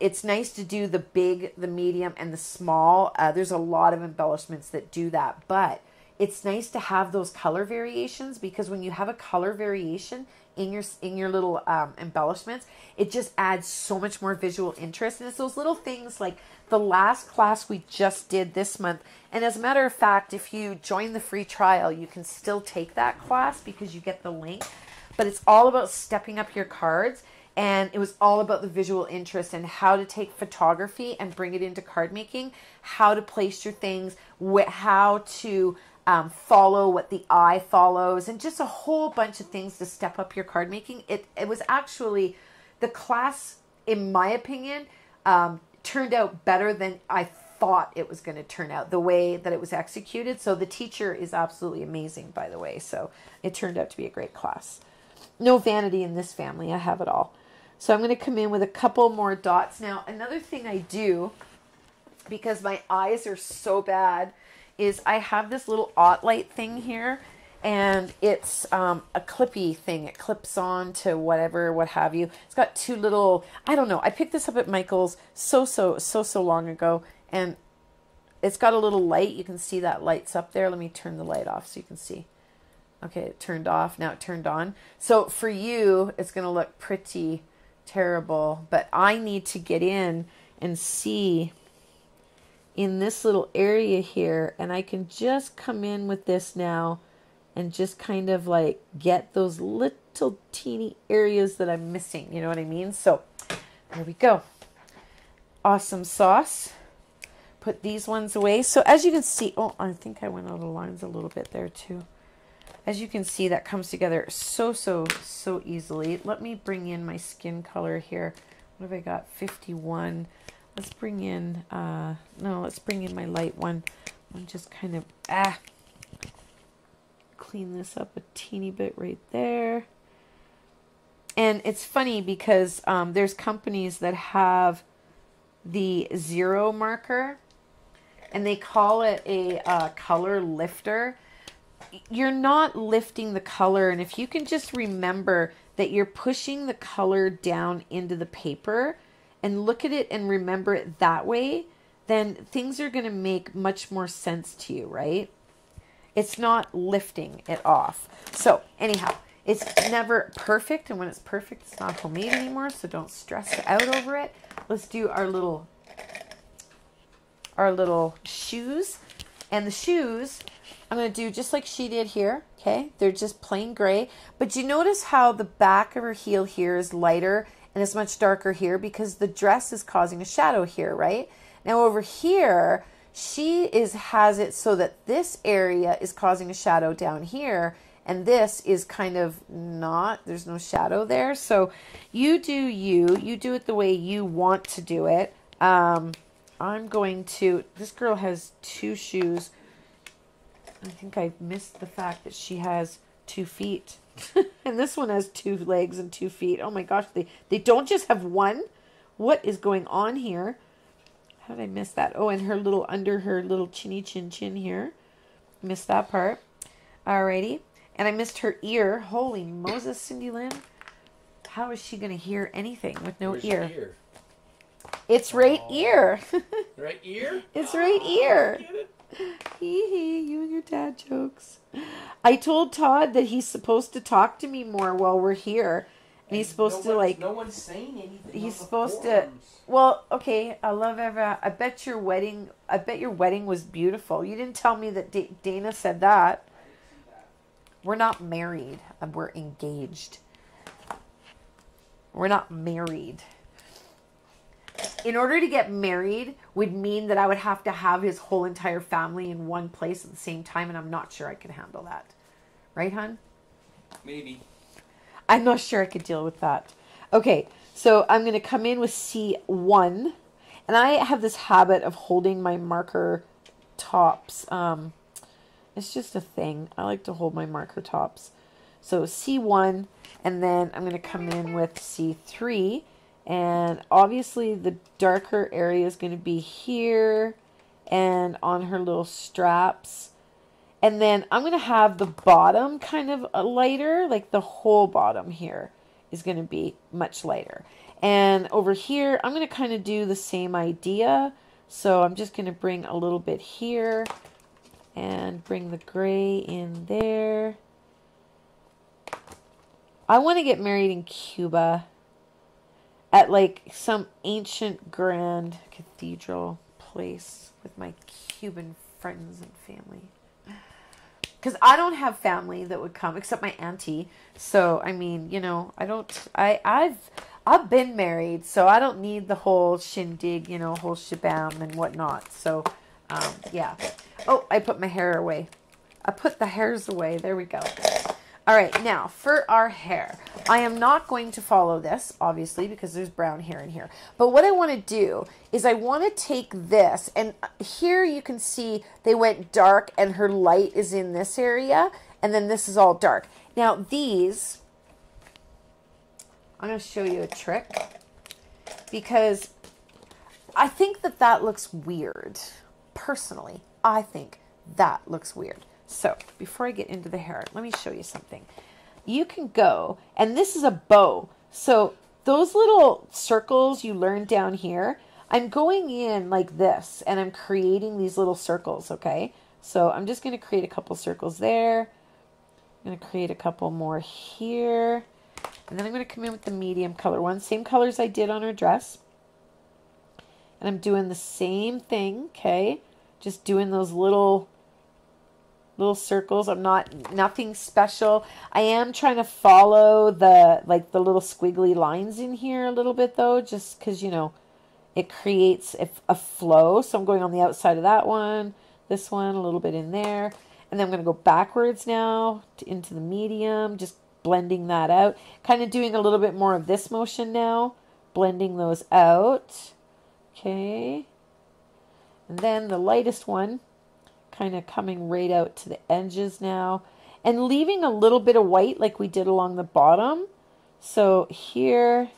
it's nice to do the big, the medium, and the small. There's a lot of embellishments that do that. But it's nice to have those color variations, because when you have a color variation in your little embellishments, it just adds so much more visual interest. And it's those little things, like the last class we just did this month. And as a matter of fact, if you join the free trial, you can still take that class because you get the link. But it's all about stepping up your cards. And it was all about the visual interest and how to take photography and bring it into card making, how to place your things, how to... follow what the eye follows, and just a whole bunch of things to step up your card making. It was actually, the class, in my opinion, turned out better than I thought it was going to turn out, the way that it was executed. So the teacher is absolutely amazing, by the way. So it turned out to be a great class. No vanity in this family. I have it all. So I'm going to come in with a couple more dots. Now, another thing I do, because my eyes are so bad, is I have this little Otlight thing here, and it's a clippy thing. It clips on to whatever, what have you. It's got two little, I don't know, I picked this up at Michael's so long ago, and it's got a little light. You can see that light's up there. Let me turn the light off so you can see. Okay, it turned off. Now it turned on. So for you, it's going to look pretty terrible. But I need to get in and see in this little area here. And I can just come in with this now and just kind of like get those little teeny areas that I'm missing. You know what I mean? So there we go. Awesome sauce. Put these ones away. So as you can see, oh, I think I went out of lines a little bit there too. As you can see, that comes together so easily. Let me bring in my skin color here. What have I got? 51. Let's bring in, let's bring in my light one. I'm just kind of, clean this up a teeny bit right there. And it's funny because there's companies that have the zero marker and they call it a color lifter. You're not lifting the color, and if you can just remember that you're pushing the color down into the paper and look at it and remember it that way, then things are going to make much more sense to you, right? It's not lifting it off. So anyhow, it's never perfect, and when it's perfect, it's not homemade anymore, so don't stress out over it. Let's do our little shoes. And the shoes, I'm going to do just like she did here, okay? They're just plain gray. But you notice how the back of her heel here is lighter and it's much darker here because the dress is causing a shadow here, right? Now over here, she has it so that this area is causing a shadow down here, and this is kind of not, there's no shadow there. So you do you. You do it the way you want to do it. I'm going to, this girl has two shoes. I think I missed the fact that she has 2 feet. And this one has 2 legs and 2 feet. Oh my gosh, they don't just have one. What is going on here? How did I miss that? Oh, and her little, under her little chinny chin chin here. Missed that part. Alrighty. And I missed her ear. Holy Moses, Cindy Lynn. How is she going to hear anything with no ear? It's right ear. Right ear? It's right ear. Get it? Hee hee, you and your dad jokes. I told Todd that he's supposed to talk to me more while we're here. And he's supposed to, like... No one's saying anything. He's supposed to... Well, okay, I love Eva. I bet your wedding was beautiful. You didn't tell me that Dana said that. We're not married. We're engaged. We're not married. In order to get married would mean that I would have to have his whole entire family in one place at the same time, and I'm not sure I could handle that. Right, hon? Maybe. I'm not sure I could deal with that. Okay, so I'm going to come in with C1, and I have this habit of holding my marker tops. It's just a thing. I like to hold my marker tops. So C1, and then I'm going to come in with C3. And obviously the darker area is going to be here and on her little straps. And then I'm going to have the bottom kind of lighter, like the whole bottom here is going to be much lighter. And over here, I'm going to kind of do the same idea. So I'm just going to bring a little bit here and bring the gray in there. I want to get married in Cuba. At like some ancient grand cathedral place with my Cuban friends and family. Because I don't have family that would come except my auntie. So, I mean, you know, I don't, I've been married, so I don't need the whole shindig, you know, whole shabam and whatnot. So, yeah. Oh, I put my hair away. I put the hairs away. There we go. All right, now for our hair, I am not going to follow this, obviously, because there's brown hair in here. But what I want to do is I want to take this, and here you can see they went dark, and her light is in this area, and then this is all dark. Now these, I'm going to show you a trick, because I think that that looks weird. Personally, I think that looks weird. So before I get into the hair, let me show you something. You can go, and this is a bow. So those little circles you learned down here, I'm going in like this, and I'm creating these little circles, okay? So I'm just going to create a couple circles there, I'm going to create a couple more here. And then I'm going to come in with the medium color one. Same colors I did on her dress. And I'm doing the same thing, okay? Just doing those little circles. I'm nothing special. I am trying to follow the little squiggly lines in here a little bit though, just because, you know, it creates a flow. So I'm going on the outside of that one, this one, a little bit in there. And then I'm going to go backwards now into the medium, just blending that out. Kind of doing a little bit more of this motion now, blending those out. Okay. And then the lightest one, kind of coming right out to the edges now. And leaving a little bit of white like we did along the bottom. So here.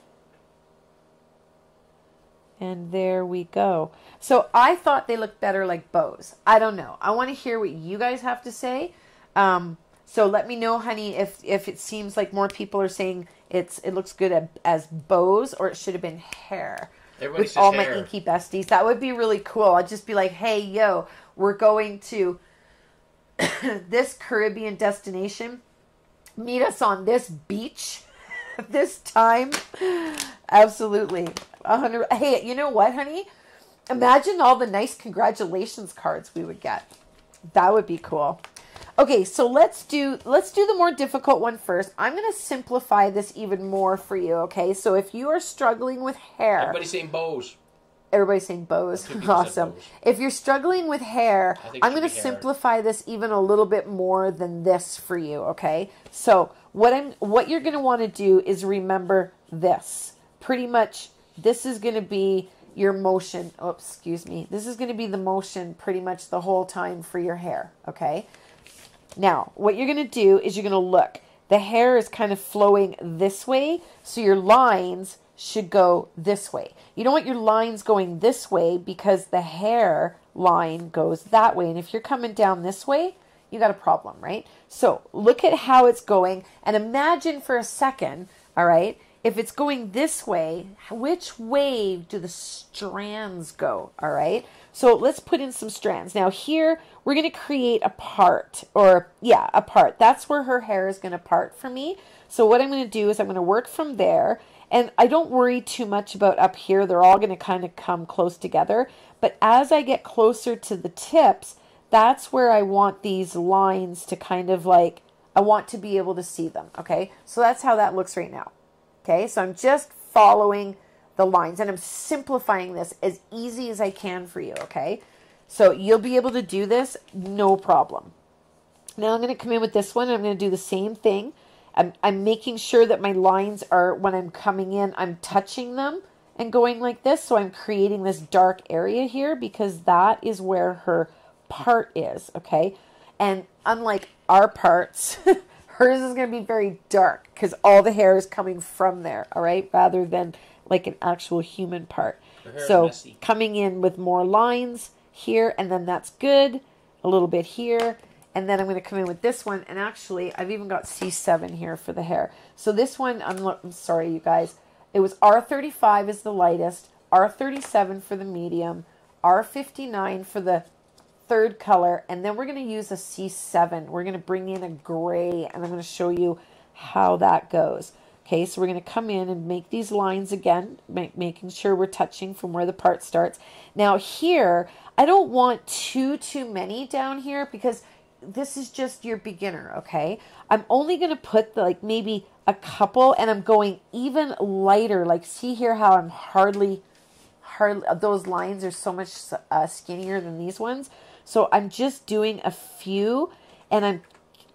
And there we go. So I thought they looked better like bows. I don't know. I want to hear what you guys have to say. So let me know, honey, if it seems like more people are saying it looks good as bows, or it should have been hair. Everybody's with all hair. My inky besties. That would be really cool. I'd just be like, hey, yo, we're going to this Caribbean destination. Meet us on this beach this time. Absolutely. 100. Hey, you know what, honey? Imagine all the nice congratulations cards we would get. That would be cool. Okay, so let's do the more difficult one first. I'm going to simplify this even more for you, okay? So if you are struggling with hair... Everybody's saying bows. Everybody's saying bows. Awesome. Bows. If you're struggling with hair, I'm going to simplify this even a little bit more than this for you, okay? So what you're going to want to do is remember this. Pretty much this is going to be your motion. Oh, excuse me. This is going to be the motion pretty much the whole time for your hair, okay? Now, what you're going to do is you're going to look. The hair is kind of flowing this way, so your lines should go this way. You don't want your lines going this way because the hair line goes that way. And if you're coming down this way, you got a problem, right? So look at how it's going and imagine for a second, all right, if it's going this way, which way do the strands go, all right? So let's put in some strands. Now here, we're going to create a part, a part. That's where her hair is going to part for me. So what I'm going to do is I'm going to work from there. And I don't worry too much about up here. They're all going to kind of come close together. But as I get closer to the tips, that's where I want these lines to kind of like, I want to be able to see them, okay? So that's how that looks right now. Okay, so I'm just following the lines and I'm simplifying this as easy as I can for you, okay? So you'll be able to do this, no problem. Now I'm going to come in with this one and I'm going to do the same thing. I'm making sure that my lines are, when I'm coming in, I'm touching them and going like this. So I'm creating this dark area here because that is where her part is, okay? And unlike our parts... Hers is going to be very dark because all the hair is coming from there, all right, rather than like an actual human part. So coming in with more lines here, and then that's good, a little bit here, and then I'm going to come in with this one, and actually I've even got C7 here for the hair. So this one, I'm sorry, you guys, it was R35 is the lightest, R37 for the medium, R59 for the third color, and then we're going to use a C7. We're going to bring in a gray, and I'm going to show you how that goes. Okay, so we're going to come in and make these lines again, making sure we're touching from where the part starts. Now here, I don't want too many down here because this is just your beginner, okay? I'm only going to put like maybe a couple, and I'm going even lighter. Like see here how I'm hardly those lines are so much skinnier than these ones. So I'm just doing a few, and I'm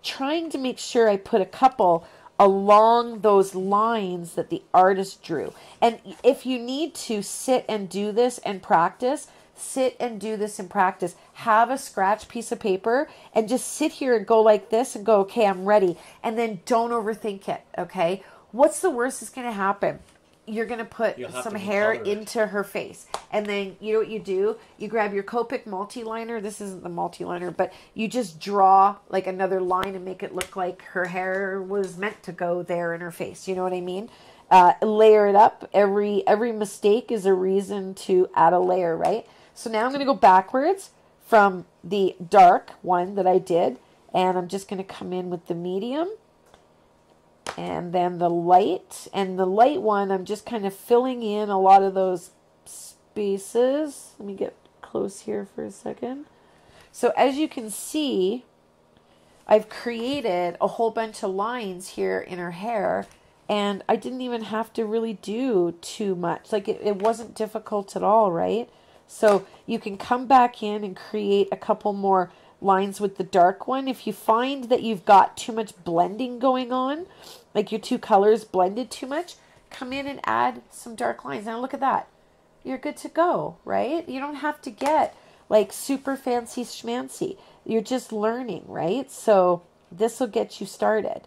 trying to make sure I put a couple along those lines that the artist drew. And if you need to sit and do this and practice, have a scratch piece of paper and just sit here and go like this and go, okay, I'm ready. And then don't overthink it, okay? What's the worst that's going to happen? You're going to put some hair into her face. And then you know what you do? You grab your Copic multi liner. This isn't the multi liner, but you just draw like another line and make it look like her hair was meant to go there in her face. You know what I mean? Layer it up. Every mistake is a reason to add a layer, right? So now I'm going to go backwards from the dark one that I did. And I'm just going to come in with the medium and then the light. And the light one, I'm just kind of filling in a lot of those spaces. Let me get close here for a second. So as you can see, I've created a whole bunch of lines here in her hair, and I didn't even have to really do too much. Like, it wasn't difficult at all, right? So you can come back in and create a couple more lines with the dark one. If you find that you've got too much blending going on, like your two colors blended too much, come in and add some dark lines. Now look at that. You're good to go, right? You don't have to get like super fancy schmancy. You're just learning, right? So this will get you started.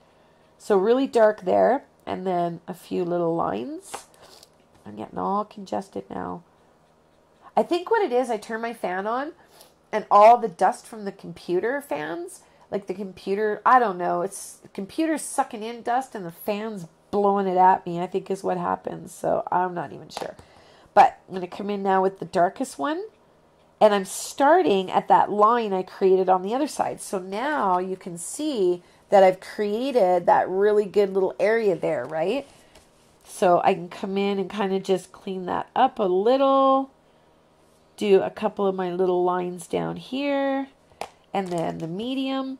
So really dark there, and then a few little lines. I'm getting all congested now. I think what it is, I turn my fan on, and all the dust from the computer fans, like the computer, I don't know, it's the computer's sucking in dust and the fan's blowing it at me, I think is what happens. So I'm not even sure. But I'm going to come in now with the darkest one. And I'm starting at that line I created on the other side. So now you can see that I've created that really good little area there, right? So I can come in and kind of just clean that up a little. Do a couple of my little lines down here. And then the medium.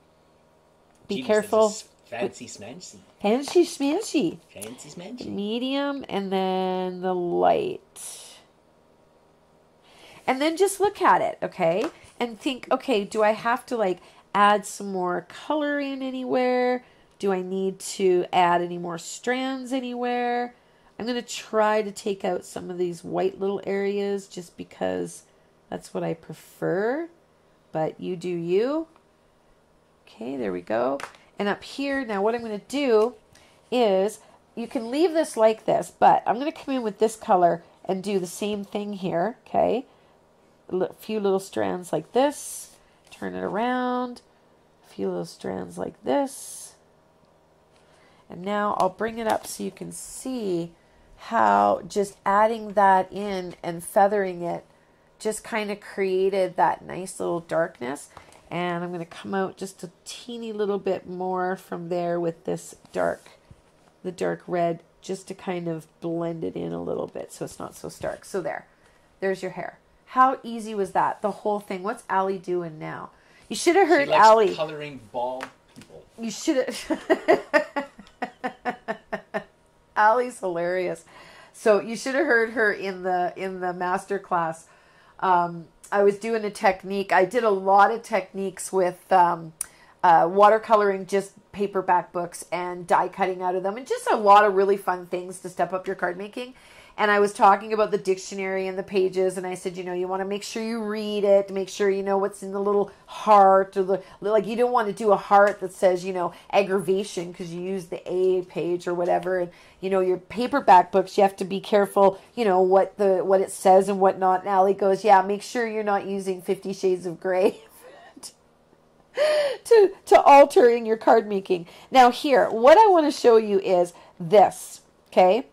Be careful. Fancy smanchy. Fancy smanchy. Fancy smanchy. Medium and then the light. And then just look at it, okay? And think, okay, do I have to like add some more color in anywhere? Do I need to add any more strands anywhere? I'm going to try to take out some of these white little areas just because that's what I prefer. But you do you. Okay, there we go. And up here, now what I'm going to do is, you can leave this like this, but I'm going to come in with this color and do the same thing here, okay? A few little strands like this, turn it around, a few little strands like this, and now I'll bring it up so you can see how just adding that in and feathering it just kind of created that nice little darkness. And I'm going to come out just a teeny little bit more from there with this dark, the dark red, just to kind of blend it in a little bit so it's not so stark. So there's your hair. How easy was that? The whole thing. What's Allie doing now? You should have heard Allie. She likes coloring bald people. You should have. Allie's hilarious. So you should have heard her in the master class. I was doing a technique. I did a lot of techniques with watercoloring, just paperback books, and die cutting out of them, and just a lot of really fun things to step up your card making. And I was talking about the dictionary and the pages, and I said, you know, you want to make sure you read it, make sure you know what's in the little heart, or the, like, you don't want to do a heart that says, you know, aggravation, because you use the A page or whatever. And, you know, your paperback books, you have to be careful, you know, what it says and whatnot. And Allie goes, yeah, make sure you're not using 50 Shades of Grey to alter in your card making. Now here, what I want to show you is this, okay?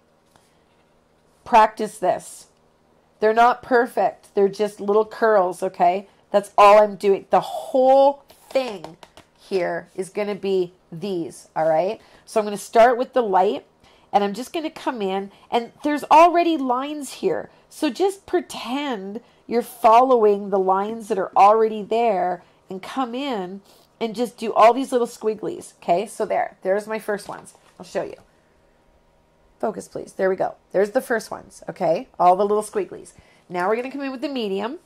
Practice this. They're not perfect. They're just little curls, okay? That's all I'm doing. The whole thing here is going to be these, all right? So I'm going to start with the light, and I'm just going to come in, and there's already lines here. So just pretend you're following the lines that are already there and come in and just do all these little squigglies, okay? So there's my first ones. I'll show you. Focus, please. There we go. There's the first ones, okay? All the little squigglies. Now we're going to come in with the medium.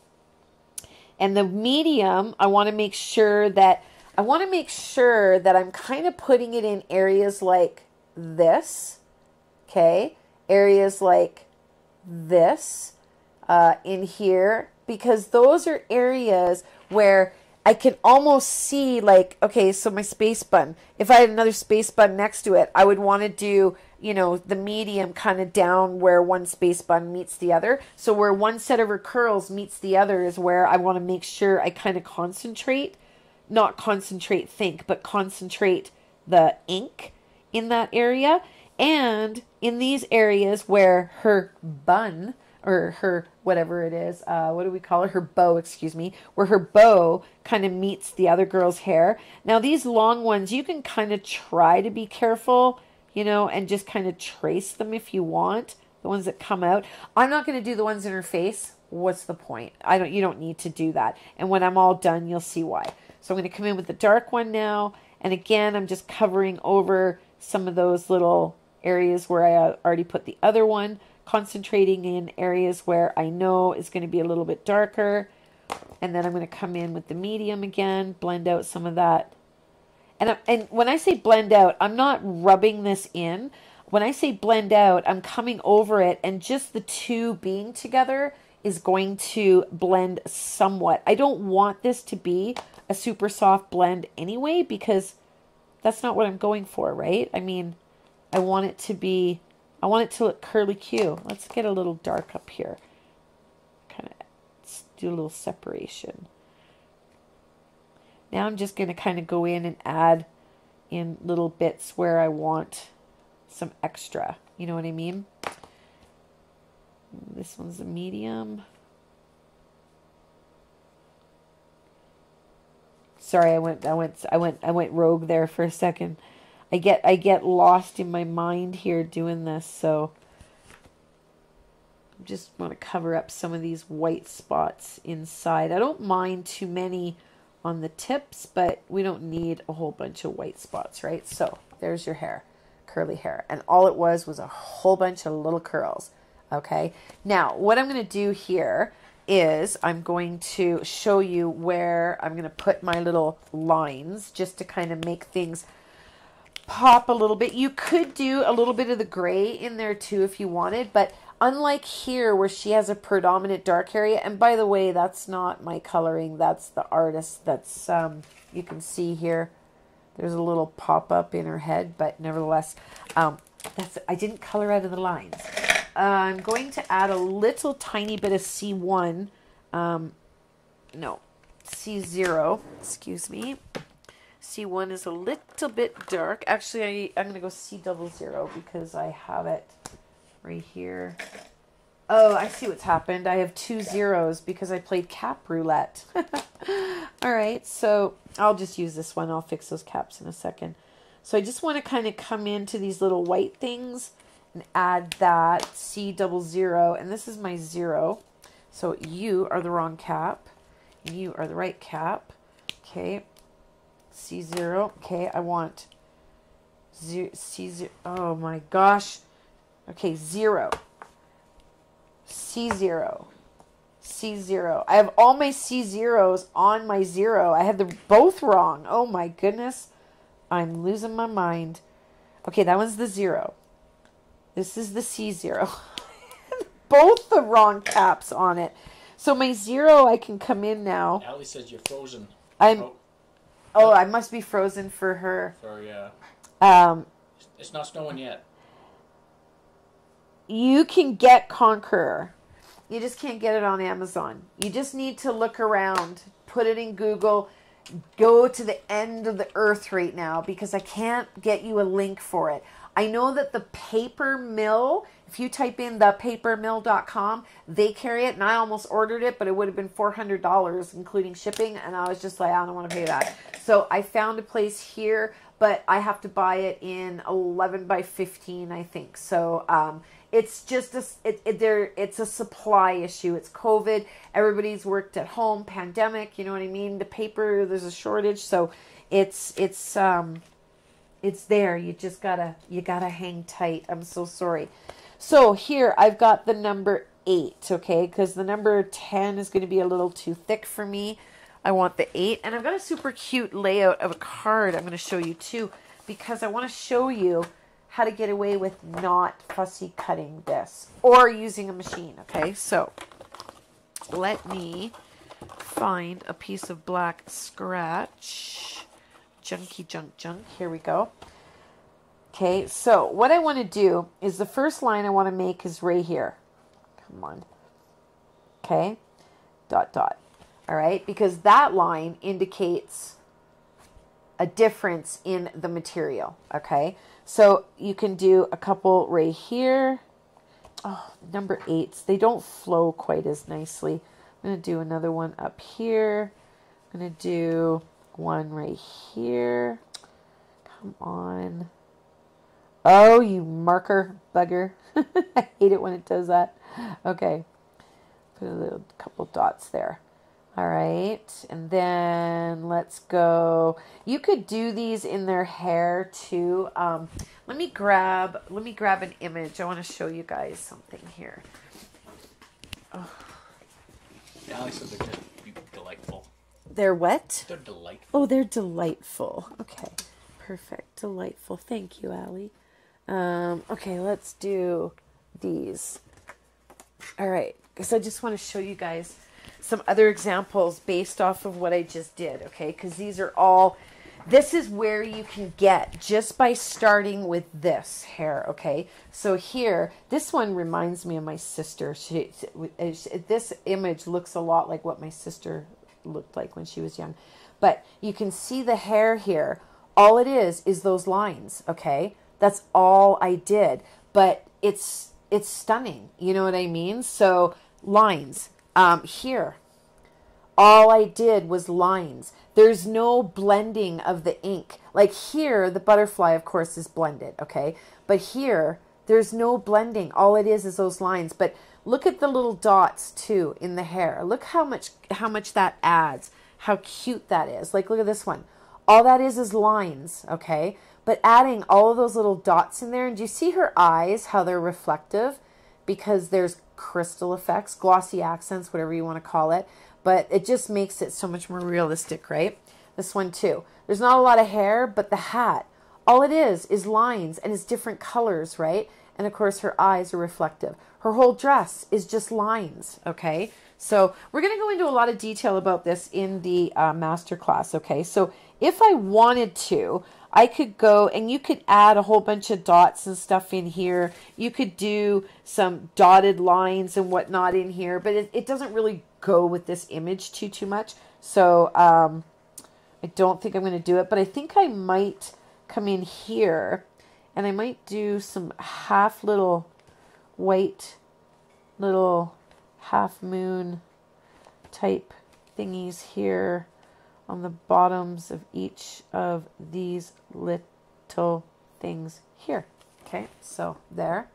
And the medium, I want to make sure that I'm kind of putting it in areas like this, okay? Areas like this in here, because those are areas where I can almost see, like, okay, so my space button, if I had another space button next to it, I would want to do, you know, the medium kind of down where one space bun meets the other. So where one set of her curls meets the other is where I want to make sure I kind of concentrate, not concentrate think, but concentrate the ink in that area. And in these areas where her bun or her whatever it is, what do we call it, her bow, excuse me, where her bow kind of meets the other girl's hair. Now these long ones, you can kind of try to be careful, you know, and just kind of trace them if you want, the ones that come out. I'm not going to do the ones in her face. What's the point? You don't need to do that. And when I'm all done, you'll see why. So I'm going to come in with the dark one now. And again, I'm just covering over some of those little areas where I already put the other one, concentrating in areas where I know is going to be a little bit darker. And then I'm going to come in with the medium again, blend out some of that. And when I say blend out, I'm not rubbing this in. When I say blend out, I'm coming over it, and just the two being together is going to blend somewhat. I don't want this to be a super soft blend anyway, because that's not what I'm going for, right? I mean, I want it to look curly-Q. Let's get a little dark up here. Kind of do a little separation. Now I'm just going to kind of go in and add in little bits where I want some extra. You know what I mean? This one's a medium. Sorry, I went rogue there for a second. I get lost in my mind here doing this, so I just want to cover up some of these white spots inside. I don't mind too many on the tips, but we don't need a whole bunch of white spots, right? So there's your hair, curly hair. And all it was a whole bunch of little curls. Okay, now what I'm going to do here is I'm going to show you where I'm going to put my little lines just to kind of make things pop a little bit. You could do a little bit of the gray in there too if you wanted, but unlike here where she has a predominant dark area, and by the way, that's not my coloring, that's the artist. That's, you can see here, there's a little pop-up in her head, but nevertheless, I didn't color out of the lines. I'm going to add a little tiny bit of C1, no, C0, excuse me. C1 is a little bit dark. Actually, I'm going to go C00 because I have it right here. Oh, I see what's happened. I have 2 zeros because I played cap roulette. All right, so I'll just use this one. I'll fix those caps in a second. So I just want to kind of come into these little white things and add that C00, and this is my 0. So you are the wrong cap, you are the right cap. Okay, C0. Okay, I want C0. Oh my gosh. Okay, 0, C0, C0. I have all my C0s on my 0. I have them both wrong. Oh my goodness, I'm losing my mind. Okay, that one's the 0. This is the C0. Both the wrong caps on it. So my 0, I can come in now. Allie says you're frozen. Oh, I must be frozen for her. Sorry, yeah. It's not snowing yet. You can get Conqueror. You just can't get it on Amazon. You just need to look around. Put it in Google. Go to the end of the earth right now because I can't get you a link for it. I know that the Paper Mill, if you type in thepapermill.com, they carry it, and I almost ordered it, but it would have been $400, including shipping, and I was just like, I don't want to pay that. So I found a place here, but I have to buy it in 11 by 15, I think. So it's just it's a supply issue. It's COVID. Everybody's worked at home, pandemic, you know what I mean? The paper, there's a shortage, so it's there. You just gotta hang tight. I'm so sorry. So here I've got the number 8, okay, because the number 10 is going to be a little too thick for me. I want the 8, and I've got a super cute layout of a card I'm going to show you too, because I want to show you how to get away with not fussy cutting this or using a machine. Okay, so let me find a piece of black scratch. Junky, junk, junk. Here we go. Okay, so what I want to do is the first line I want to make is right here. Come on. Okay, dot, dot. All right, because that line indicates a difference in the material. Okay, so you can do a couple right here oh, number 8s. They don't flow quite as nicely. I'm going to do another one up here. I'm going to do one right here. Come on. Oh, you marker bugger. I hate it when it does that. Okay. Put a little couple dots there. All right. And then let's go. You could do these in their hair too. Let me grab an image. I want to show you guys something here. Oh. Alex said they're going to be delightful. They're what? They're delightful. Oh, they're delightful. Okay. Perfect. Delightful. Thank you, Allie. Okay, let's do these. All right. So I just want to show you guys some other examples based off of what I just did, okay? Because these are all, this is where you can get just by starting with this hair, okay? So here, this one reminds me of my sister. This image looks a lot like what my sister looked like when she was young. But you can see the hair here. All it is those lines, okay? That's all I did, but it's stunning. You know what I mean? So lines here. All I did was lines. There's no blending of the ink. Like here, the butterfly, of course, is blended, okay? But here, there's no blending. All it is those lines. But look at the little dots, too, in the hair. Look how much that adds, how cute that is. Like, look at this one. All that is lines, okay? But adding all of those little dots in there, and do you see her eyes, how they're reflective? Because there's crystal effects, glossy accents, whatever you want to call it. But it just makes it so much more realistic, right? This one too. There's not a lot of hair, but the hat. All it is lines, and it's different colors, right? And of course, her eyes are reflective. Her whole dress is just lines, okay? So we're going to go into a lot of detail about this in the masterclass, okay? So if I wanted to, I could go and you could add a whole bunch of dots and stuff in here. You could do some dotted lines and whatnot in here, but it doesn't really go with this image too much. So I don't think I'm going to do it, but I think I might come in here and I might do some half little white little half moon type thingies here on the bottoms of each of these little things here. Okay, so there.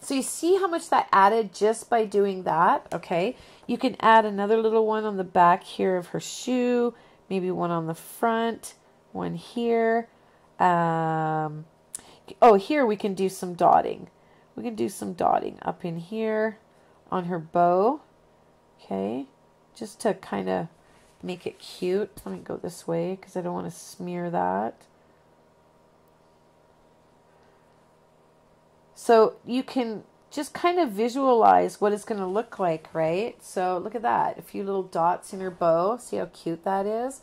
So you see how much that added just by doing that, okay? You can add another little one on the back here of her shoe, maybe one on the front, one here. Oh, here we can do some dotting. We can do some dotting up in here on her bow, okay? Just to kind of make it cute. Let me go this way because I don't want to smear that. So you can just kind of visualize what it's going to look like, right? So look at that. A few little dots in her bow. See how cute that is?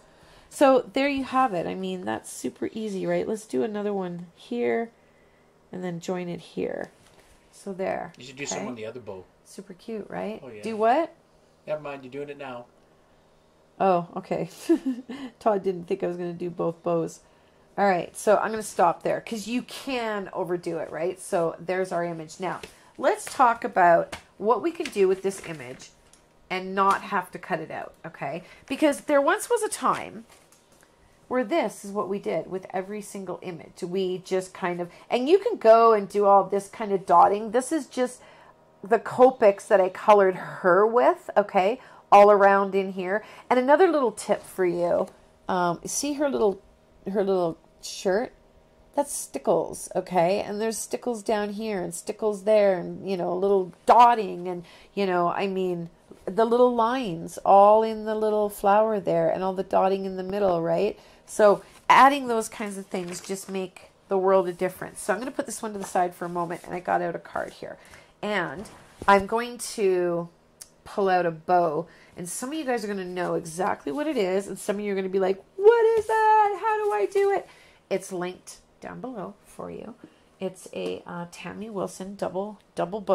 So there you have it. I mean, that's super easy, right? Let's do another one here and then join it here. So there. You should do some on the other bow. Super cute, right? Oh, yeah. Do what? Never mind. You're doing it now. Oh, okay. Todd didn't think I was going to do both bows. All right, so I'm going to stop there because you can overdo it, right? So there's our image. Now, let's talk about what we can do with this image and not have to cut it out, okay? Because there once was a time where this is what we did with every single image. We just kind of, and you can go and do all this kind of dotting. This is just the Copics that I colored her with, okay? All around in here. And another little tip for you, see her little shirt? That's Stickles, okay? And there's Stickles down here and Stickles there, and you know, a little dotting, and you know, I mean, the little lines all in the little flower there and all the dotting in the middle, right? So adding those kinds of things just make the world a difference. So I'm going to put this one to the side for a moment, and I got out a card here, and I'm going to pull out a bow, and some of you guys are going to know exactly what it is, and some of you are going to be like, what is that? How do I do it? It's linked down below for you. It's a Tammy Wilson double looped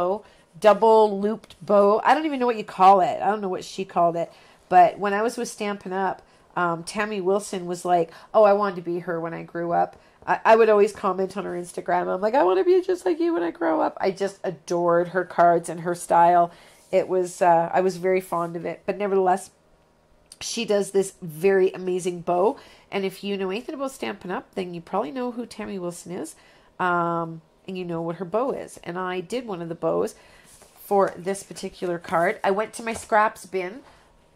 bow. I don't even know what you call it. I don't know what she called it, but when I was with Stampin' Up, Tammy Wilson was like, oh, I wanted to be her when I grew up. I would always comment on her Instagram. I'm like, I want to be just like you when I grow up. I just adored her cards and her style. It was, I was very fond of it. But nevertheless, she does this very amazing bow. And if you know anything about Stampin' Up, then you probably know who Tammy Wilson is. And you know what her bow is. And I did one of the bows for this particular card. I went to my scraps bin.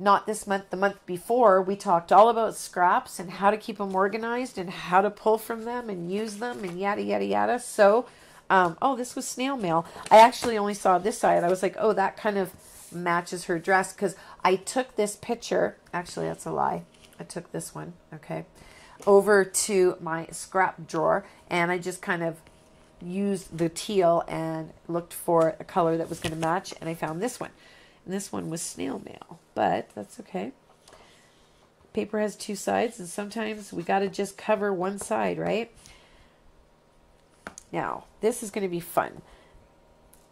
Not this month, the month before, we talked all about scraps and how to keep them organized and how to pull from them and use them and yada, yada, yada. So, oh, this was snail mail. I actually only saw this side. I was like, oh, that kind of matches her dress, because I took this picture. Actually, that's a lie. I took this one, okay, over to my scrap drawer, and I just kind of used the teal and looked for a color that was going to match, and I found this one. And this one was snail mail, but that's okay. Paper has two sides, and sometimes we got to just cover one side, right? Now, this is going to be fun.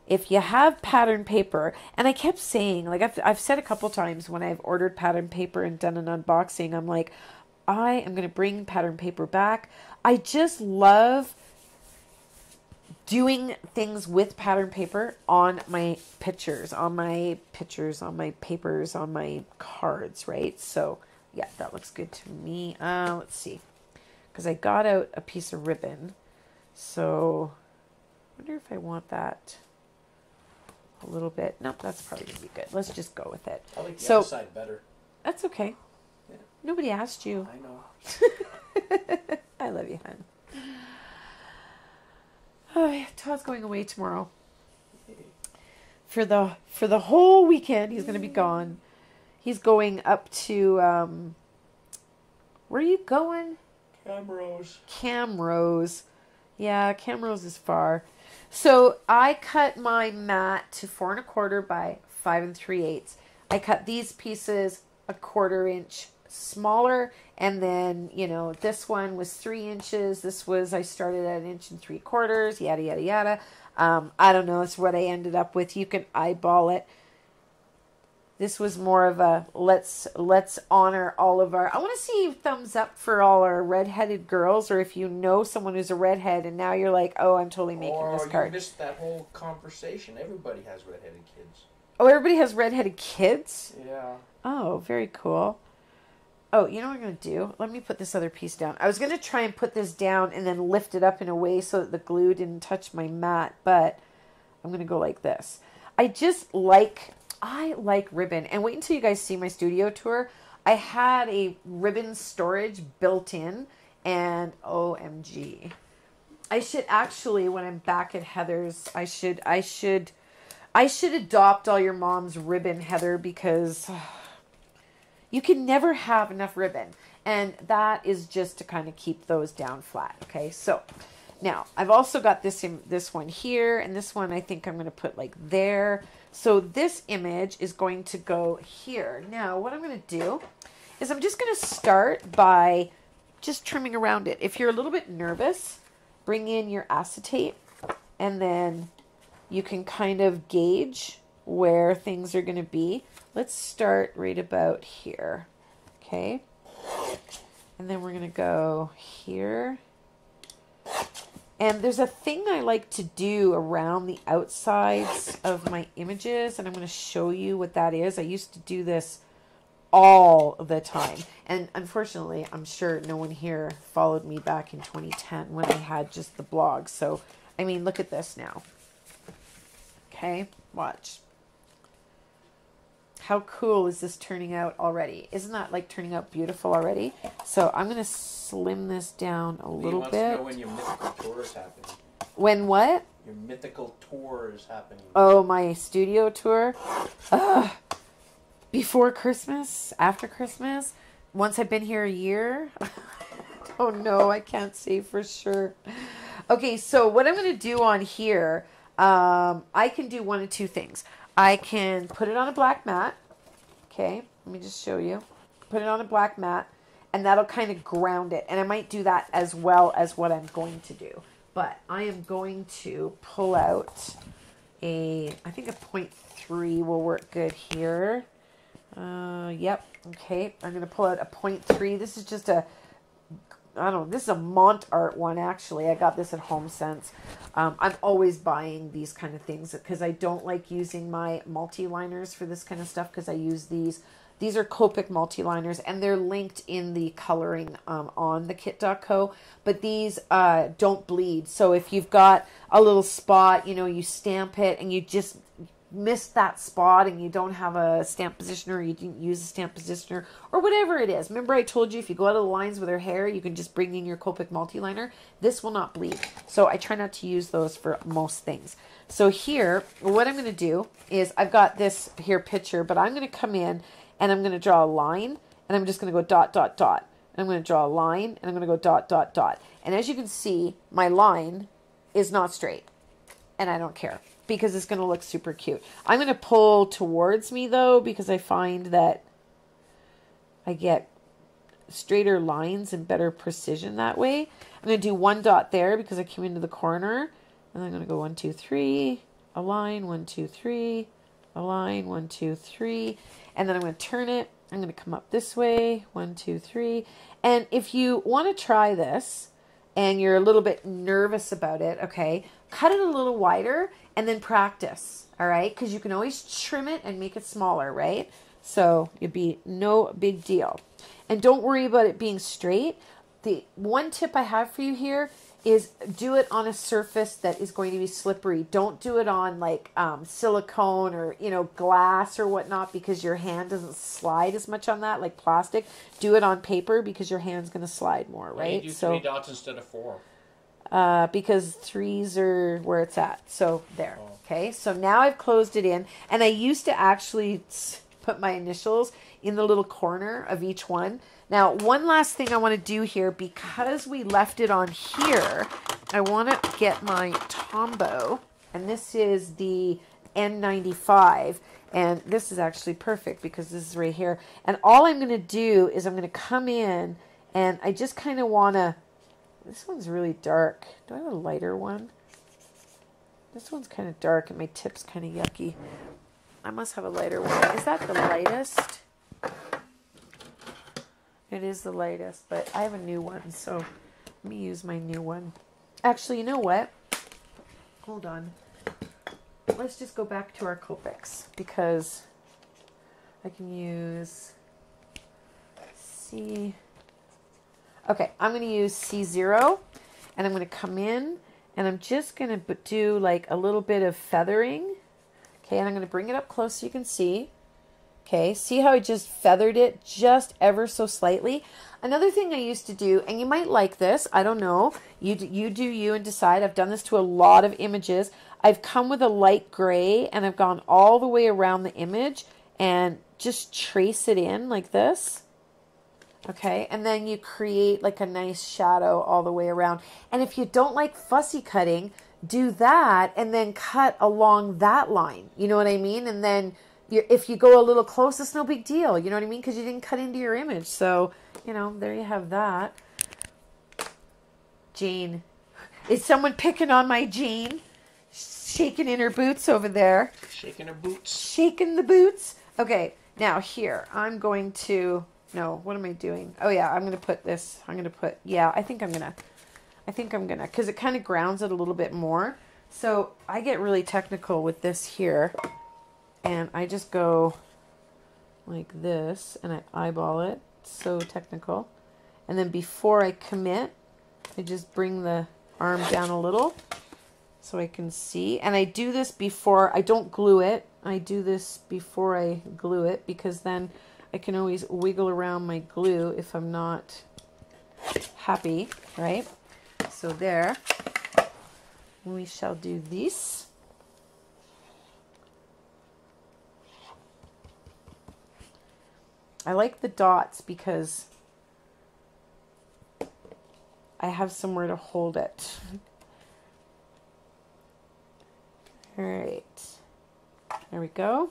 If you have pattern paper, and I kept saying, like I've said a couple times when I've ordered pattern paper and done an unboxing, I'm like, I am going to bring pattern paper back. I just love doing things with pattern paper on my pictures, on my papers, on my cards, right? So yeah, that looks good to me. Let's see, because I got out a piece of ribbon. So I wonder if I want that a little bit. Nope, that's probably going to be good. Let's just go with it. I like the other side better. That's okay. Yeah. Nobody asked you. I know. I love you, hon. Oh, yeah, Todd's going away tomorrow for the whole weekend. He's going to be gone. He's going up to where are you going? Camrose. Camrose, yeah, Camrose is far. So I cut my mat to 4 1/4 by 5 3/8. I cut these pieces 1/4 inch smaller, and then, you know, this one was 3 inches. This was, I started at 1 3/4 inches, yada, yada, yada. I don't know. That's what I ended up with. You can eyeball it. This was more of a, let's honor all of our, I want to see thumbs up for all our redheaded girls, or if you know someone who's a redhead and now you're like, oh, I'm totally making this card. You missed that whole conversation. Everybody has redheaded kids. Oh, everybody has redheaded kids? Yeah. Oh, very cool. Oh, you know what I'm going to do? Let me put this other piece down. I was going to try and put this down and then lift it up in a way so that the glue didn't touch my mat, but I'm going to go like this. I like ribbon. And wait until you guys see my studio tour. I had a ribbon storage built in, and OMG. I should actually, when I'm back at Heather's, I should adopt all your mom's ribbon, Heather, because you can never have enough ribbon, and that is just to kind of keep those down flat, okay? So now I've also got this in this one here, and this one I think I'm going to put like there. So this image is going to go here. Now what I'm going to do is I'm just going to start by just trimming around it. If you're a little bit nervous, bring in your acetate, and then you can kind of gauge where things are going to be. Let's start right about here, okay? And then we're going to go here. And there's a thing I like to do around the outsides of my images, and I'm going to show you what that is. I used to do this all the time. And unfortunately, I'm sure no one here followed me back in 2010 when I had just the blog. So, I mean, look at this now. Okay, watch. How cool is this turning out already? Isn't that like turning out beautiful already? So I'm going to slim this down a little bit. You must know when your mythical tour is happening. When what? Your mythical tour is happening. Oh, my studio tour? Ugh. Before Christmas? After Christmas? Once I've been here a year? Oh no, I can't say for sure. Okay, so what I'm going to do on here, I can do one of two things. I can put it on a black mat. Okay, let me just show you. Put it on a black mat, and that'll kind of ground it. And I might do that as well as what I'm going to do. But I am going to pull out I think a 0.3 will work good here. Yep, okay. I'm going to pull out a 0.3. This is just a I don't know, this is a Mont Art one, actually. I got this at HomeSense. I'm always buying these kind of things because I don't like using my multi liners for this kind of stuff because I use these. These are Copic multi liners, and they're linked in the coloring on the kit.co. But these don't bleed. So if you've got a little spot, you know, you stamp it and you just missed that spot and you don't have a stamp positioner, or you didn't use a stamp positioner, or whatever it is. Remember I told you if you go out of the lines with her hair, you can just bring in your Copic multi-liner. This will not bleed. So I try not to use those for most things. So here, what I'm going to do is I've got this here picture, but I'm going to come in and I'm going to draw a line and I'm just going to go dot, dot, dot. And I'm going to draw a line and I'm going to go dot, dot, dot. And as you can see, my line is not straight and I don't care, because it's going to look super cute. I'm going to pull towards me though, because I find that I get straighter lines and better precision that way. I'm going to do one dot there because I came into the corner, and I'm going to go 1, 2, 3, a line, 1, 2, 3, a line, 1, 2, 3, and then I'm going to turn it. I'm going to come up this way, 1, 2, 3, and if you want to try this and you're a little bit nervous about it, okay, cut it a little wider and then practice, all right? Because you can always trim it and make it smaller, right? So it'd be no big deal. And don't worry about it being straight. The one tip I have for you here is do it on a surface that is going to be slippery. Don't do it on like silicone or, you know, glass or whatnot, because your hand doesn't slide as much on that, like plastic. Do it on paper because your hand's going to slide more, right? You do so, 3 dots instead of 4. Because 3s are where it's at. So there. Oh. Okay. So now I've closed it in, and I used to actually put my initials in the little corner of each one. Now, one last thing I want to do here, because we left it on here, I want to get my Tombow, and this is the N95, and this is actually perfect because this is right here. And all I'm going to do is I'm going to come in, and I just kind of want to, this one's really dark. Do I have a lighter one? This one's kind of dark, and my tip's kind of yucky. I must have a lighter one. Is that the lightest? It is the lightest, but I have a new one, so let me use my new one. Actually, you know what? Hold on. Let's just go back to our Copics, because I can use C. Okay, I'm going to use C0, and I'm going to come in, and I'm just going to do like a little bit of feathering. Okay, and I'm going to bring it up close so you can see. Okay, see how I just feathered it just ever so slightly? Another thing I used to do, and you might like this, I don't know. You do you and decide. I've done this to a lot of images. I've come with a light gray, and I've gone all the way around the image and just trace it in like this. Okay, and then you create like a nice shadow all the way around. And if you don't like fussy cutting, do that and then cut along that line. You know what I mean? And then if you go a little close, it's no big deal. You know what I mean? Because you didn't cut into your image. So, you know, there you have that. Jean. Is someone picking on my Jean? Shaking in her boots over there. Shaking her boots. Shaking the boots. Okay, now here, I'm going to, no, what am I doing? Oh, yeah, I'm going to put this. I'm going to put, yeah, I think I'm going to, because it kind of grounds it a little bit more. So I get really technical with this here. And I just go like this, and I eyeball it. It's so technical. And then before I commit, I just bring the arm down a little so I can see. And I do this before, I don't glue it. I do this before I glue it, because then I can always wiggle around my glue if I'm not happy, right? So there, we shall do this. I like the dots because I have somewhere to hold it. All right, there we go.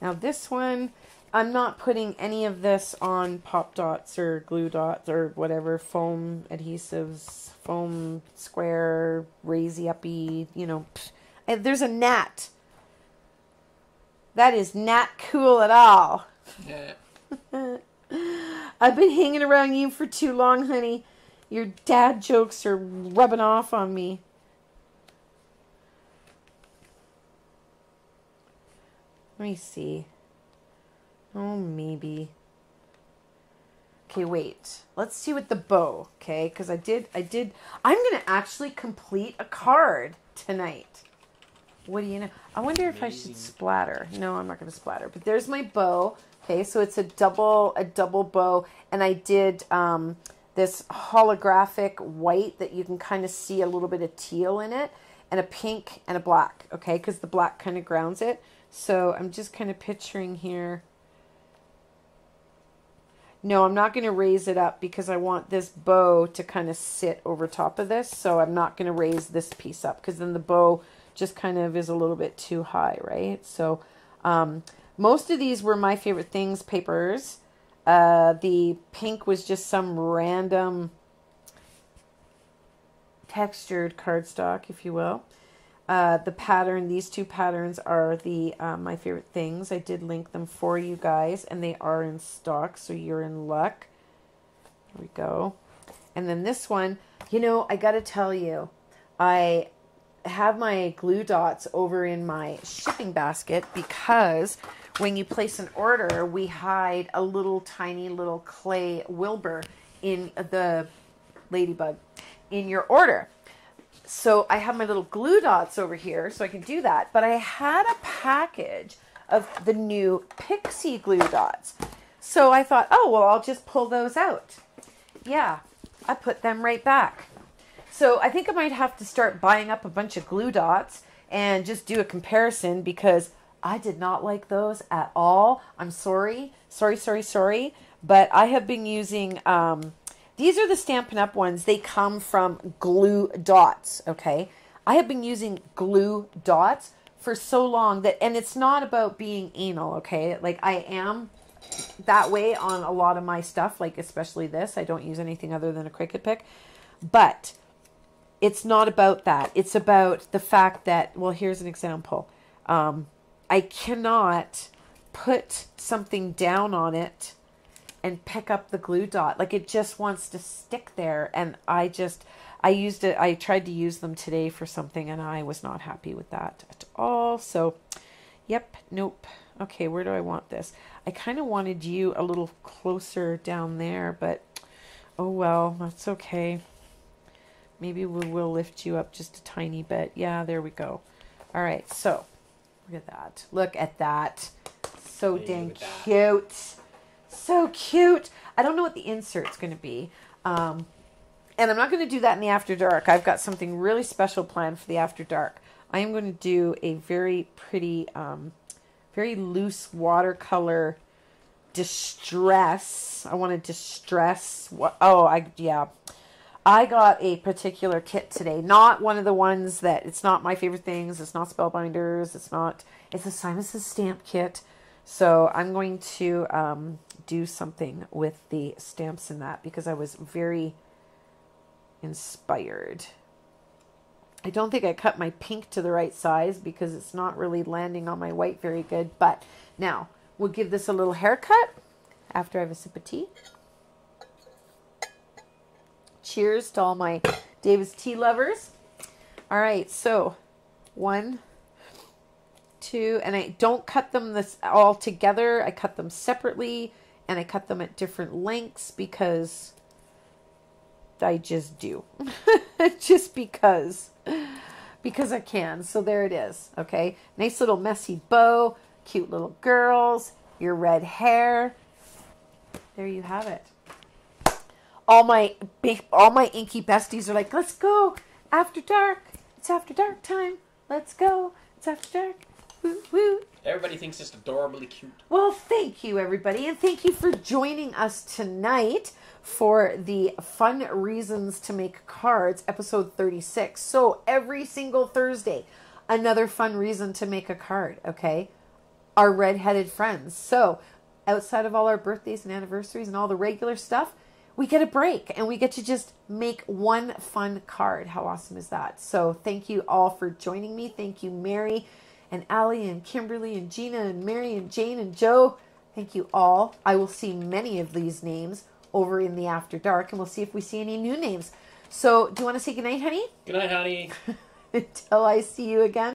Now this one, I'm not putting any of this on pop dots or glue dots or whatever, foam adhesives, foam square, raisey-uppy, you know. And there's a gnat. That is not cool at all. Yeah. I've been hanging around you for too long, honey. Your dad jokes are rubbing off on me. Let me see. Oh, maybe. Okay, wait. Let's see with the bow, okay? Because I'm going to actually complete a card tonight. What do you know? I wonder if I should splatter. No, I'm not going to splatter. But there's my bow. Okay, so it's a double bow. And I did this holographic white that you can kind of see a little bit of teal in it. And a pink and a black, okay? Because the black kind of grounds it. So I'm just kind of picturing here. No, I'm not going to raise it up because I want this bow to kind of sit over top of this. So I'm not going to raise this piece up because then the bow just kind of is a little bit too high, right? So most of these were My Favorite Things papers. The pink was just some random textured cardstock, if you will. The pattern, these two patterns are the My Favorite Things. I did link them for you guys, and they are in stock, so you're in luck. There we go. And then this one, you know, I gotta tell you, I have my glue dots over in my shipping basket because when you place an order, we hide a little tiny little clay Wilbur in the ladybug in your order. So I have my little glue dots over here so I can do that. But I had a package of the new Pixie glue dots. So I thought, oh, well, I'll just pull those out. Yeah, I put them right back. So I think I might have to start buying up a bunch of glue dots and just do a comparison because I did not like those at all. I'm sorry. Sorry, sorry, sorry. But I have been using... these are the Stampin' Up ones. They come from Glue Dots, okay? I have been using Glue Dots for so long that, and it's not about being anal, okay? Like, I am that way on a lot of my stuff, like especially this. I don't use anything other than a Cricut pick. But it's not about that. It's about the fact that, well, here's an example. I cannot put something down on it and pick up the glue dot. Like, it just wants to stick there. And I tried to use them today for something and I was not happy with that at all. So yep, nope. Okay, where do I want this? I kind of wanted you a little closer down there, but oh well, that's okay. Maybe we will lift you up just a tiny bit. Yeah, there we go. All right, so look at that. Look at that. So dang cute. So cute. I don't know what the insert's going to be. And I'm not going to do that in the After Dark. I've got something really special planned for the After Dark. I am going to do a very pretty, very loose watercolor distress. I want to distress. I got a particular kit today. Not one of the ones that, it's not My Favorite Things. It's not Spellbinders. It's a Simon Says Stamp kit. So I'm going to do something with the stamps in that because I was very inspired. I don't think I cut my pink to the right size because it's not really landing on my white very good. But now we'll give this a little haircut after I have a sip of tea. Cheers to all my Davis tea lovers. All right, so 1, 2, and I don't cut them this all together. I cut them separately and I cut them at different lengths because I just do. Just because I can. So there it is. Okay. Nice little messy bow, cute little girls, your red hair. There you have it. All my inky besties are like, "Let's go. After dark. It's after dark time. Let's go. It's after dark." Woo, woo. Everybody thinks it's adorably cute. Well, thank you, everybody. And thank you for joining us tonight for the Fun Reasons to Make Cards, episode 36. So every single Thursday, another fun reason to make a card, okay? Our red-headed friends. So outside of all our birthdays and anniversaries and all the regular stuff, we get a break and we get to just make one fun card. How awesome is that? So thank you all for joining me. Thank you, Mary and Allie and Kimberly and Gina and Mary and Jane and Joe. Thank you all. I will see many of these names over in the After Dark, and we'll see if we see any new names. So do you want to say goodnight, honey? Goodnight, honey. Until I see you again.